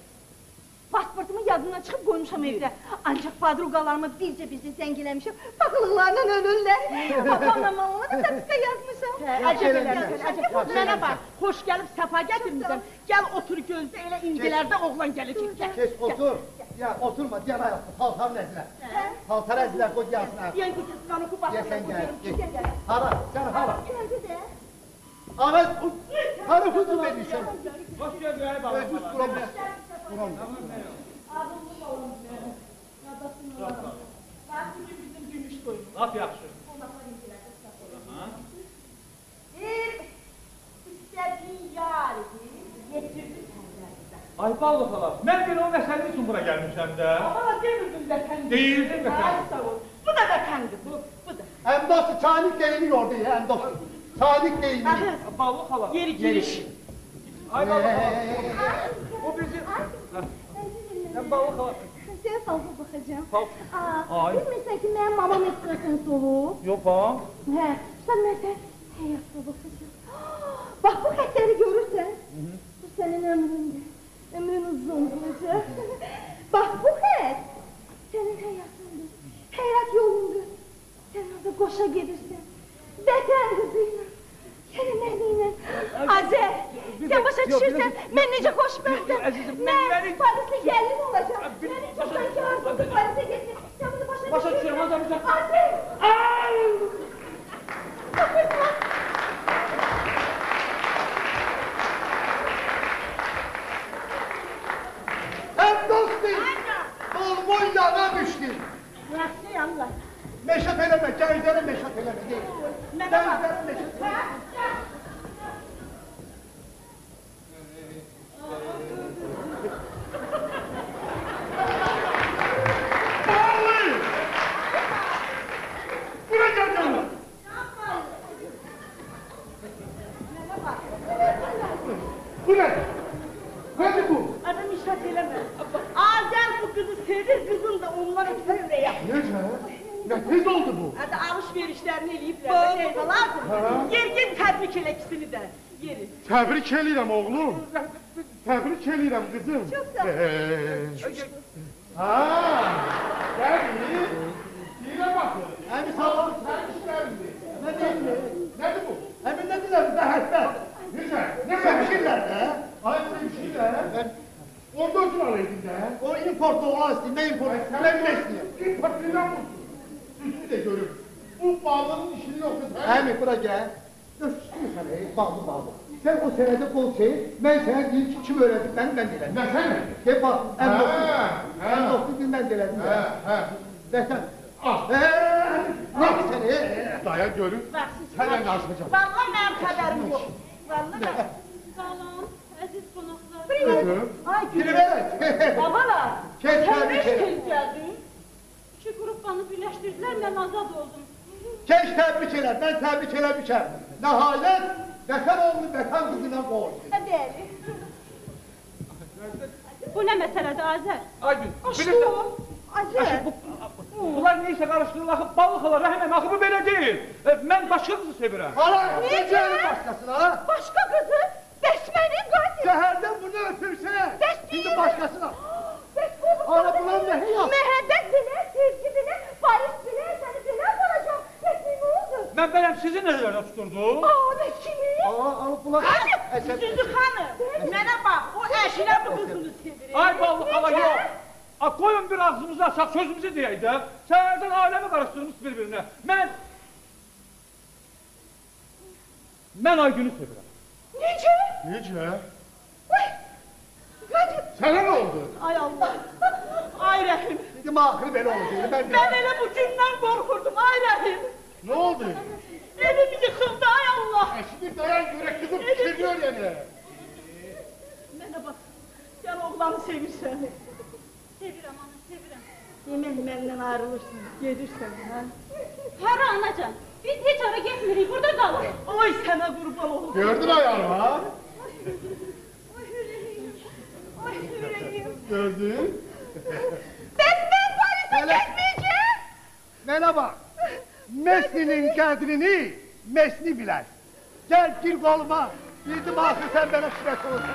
pasportumun yadından çıxıb qoymuşam evdə. Ancaq badruqalarıma bircə-bircə zəng eləmişəm, paxılıqlarla ölürlər. Papamla mamanla da tapıqa yazmışam. Acəb eləmişəm, mənə bax, xoş gəlib səfa gətirmişəm. Gəl otur gözdə, elə indilərdə oğlan gələcək. Keç, otur. Ya, oturma, deyən ayaqda, paltar nəzirə. Paltar əzirə, qoy gəlsin ayaqda. Deyən ki, qanı qubaqda, qoy Ağaz, qarı hüzum edirsən. Baş gözləri bağlı. Özüz duramaz. Ağzımız olunca, yadasını olalım. Qarşıcı bizim gümüş qoyun. Laf yaxşı. Qonaqlar indilərdə səhv olalım. Bir istədiyin yar idi, yetirdi sənlərdə. Ay, bağlı xalar, mən belə o vətənin üçün bura gəlmişəm də. Xalar, deyirdin vətən. Deyirdin vətən. Bu da vətəndir, bu da. Əmdostu, çanik deyini yordu ya, əmdostu. Sadik değil mi? Ballı hala. Yeri giriş. Ay ballı hala. O bizim... Ben ballı hala. Sen salsa bakacağım. Ay. Bilmesen ki benim mamam ekstrasını solu. Yok ha. He. Sen mesela hayatta bakacağım. Bak bu katleri görürsen. Bu senin ömründe. Ömrün uzun olacak. Bak bu kat. Senin hayatındır. Hayat yolundur. Sen orada koşa gelirsen. Vətən qızıyla, kəlməliyle, Azər, sən başa düşürsən, mən necə xoşbəxtəm, mən Parisli gəlin olacaq, mənim çoxdan ki arzudur Paris'e getsin, sən bunu başa düşürsən, Azər! Ən dostum, dolmun yana düşdün. Burası yanlar. Meşət eləmə, gənclərə meşət eləmə, deyil. Mənə bax, meşət eləmə. Bağlı! Bura gəncəmə! Mənə bax, bu nə? Qəndi bu? Adı meşət eləmə. Azər bu qızı sevir, qızın da onlara görə yaxın. Necə? Nefes oldu bu. Hatta alışverişlerini eləyiblər, teyzalardır. Yergin təbrik elə ikisini də. Təbrik eləyirəm oğlum. Təbrik eləyirəm qızım. Çox sağ olun. Haa, gəlir. Deyirə baxın. Həmin sağlam sərmişlərdir. Nə deyirlər? Nədir bu? Həmin nə deyirlər bizə həsbət? Necə? Necə bişirlər də? Ayıqda bişirlər. Mən... Orada özür alaydın də. O importda olan istəyir, nə importda? Nə bilə istəyir? İmportda olsun. Üstü de görür. Bu bağlının işini yoksa sen... Hemen bura gel. Üstü sana bağlı bağlı. Sen o senede kol çeyir, ben sana diyeyim ki kim öğrendim, ben ben dilerim. Ben sen mi? Hep al, en dostu. En dostu gün ben dilerim. Ve sen... Ah! Heee! Bırak seni! Dayan görün, senden karşılayacağım. Vallahi benim haberim yok. Vallahi ben... Salam, aziz konuklar. Buyurun. Ay gülüm. Babalar, tövbeş kez geldin. İki qrupanı birləşdirdiler, mən azad oldum. Keç təbrik elə, mən təbrik eləmişəm. Nəhayət, vətən oğlu, vətən qızına qoğul. Bəli. Bu nə məsələdir, Azər? Aycun, bilirsən... Azər! Bunlar neysə qarışdırırlar, axı, balıq ala, rəhməm, axı bu belə deyil. Mən başqa qızı sevirəm. Hala, necə elə başqasına, ha? Başqa qızı? Bəs mənim qatil! Şəhərdən bunu öpürsə, şimdi başqasına. Hala bunlar nə həyat? Məhəbbət bilə, sevgi bilə, Paris bilə, səni bilə qalacaq. Nəsin nə olur? Mən bələm sizi nəzərdə tuturdum? Aa, nə kimi? Aa, alıb bunlar... Hanım, Züzül xanım, mənə bax, o əşinə bu qızını sevirir. Ay, ballı xala, yox. Qoyun bir ağzımızı açaq, sözümüzü deyək də. Səhərdən aləmi qarışdırmışsın bir-birinə. Mən... Mən Aygünü sevirəm. Necə? Necə? Uy! Sənə nə oldu? Ay Allah! ay Rehim. Dedim ahırı böyle olacağını ben de. Ben öyle bu günden korkurdum ay Rehim. Ne oldu? Elim yıkıldı ay Allah. E şimdi dayan görek kızım pişiriyor yani. Mənə bak, sen oğlanı sevirsen. Sevirəm ana, sevirəm. Demək məndən ayrılırsan, gedirsən ha. Hara anacan, biz heç ara getmirik, burada qalır. Oy sənə qurban olsun. Gördün ayağını ha? Oy yüreğim, oy yüreğim. Gördün? Bəs mən Paris'e getmeyeceğim. Mənə bak, Mesni'nin kadrini Mesni bilər. Gel gir koluma, bildim ahir sen bana şirek olursun.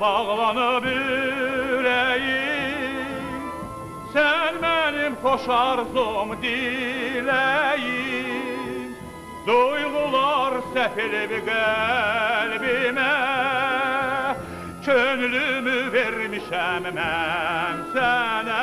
Bağlanıb ürəyim, sən mənim xoş arzum diləyim. Duyğular səpilib qəlbimə, könlümü vermişəm mən sənə.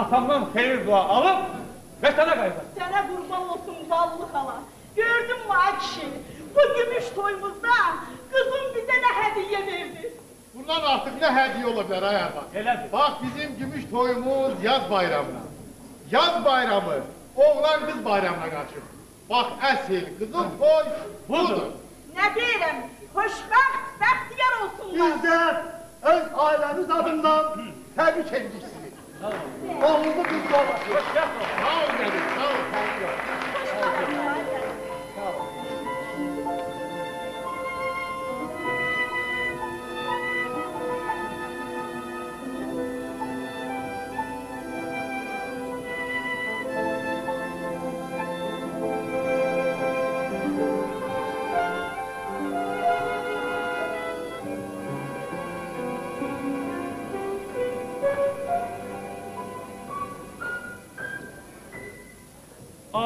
Atamdan xeyir dua alıb və sənə qayıdaq. Sənə qurban olsun ballı xala. Gördün mü ay kişi? Bu gümüş toyumuzda qızım bizə nə hədiyyə verdi. Bundan artıq nə hədiyyə ola bilər ay arvad? Elədir. Bax bizim gümüş toyumuz yaz bayramına. Yaz bayramı oğlan qız bayramına qaçır. Bax əsl qızıl toy budur. Nə deyirəm? Xoşbəxt, bəxtiyar olsunlar. Bizlər öz ailəmiz adından təbrik edirik. Oğlumu kızla bakıyor. Sağ ol dedim, sağ ol.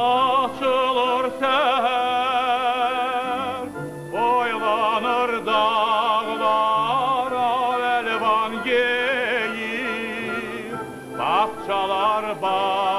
Açılır səhər, boylanır dağlara, elvan geyir, bağçalar bağır.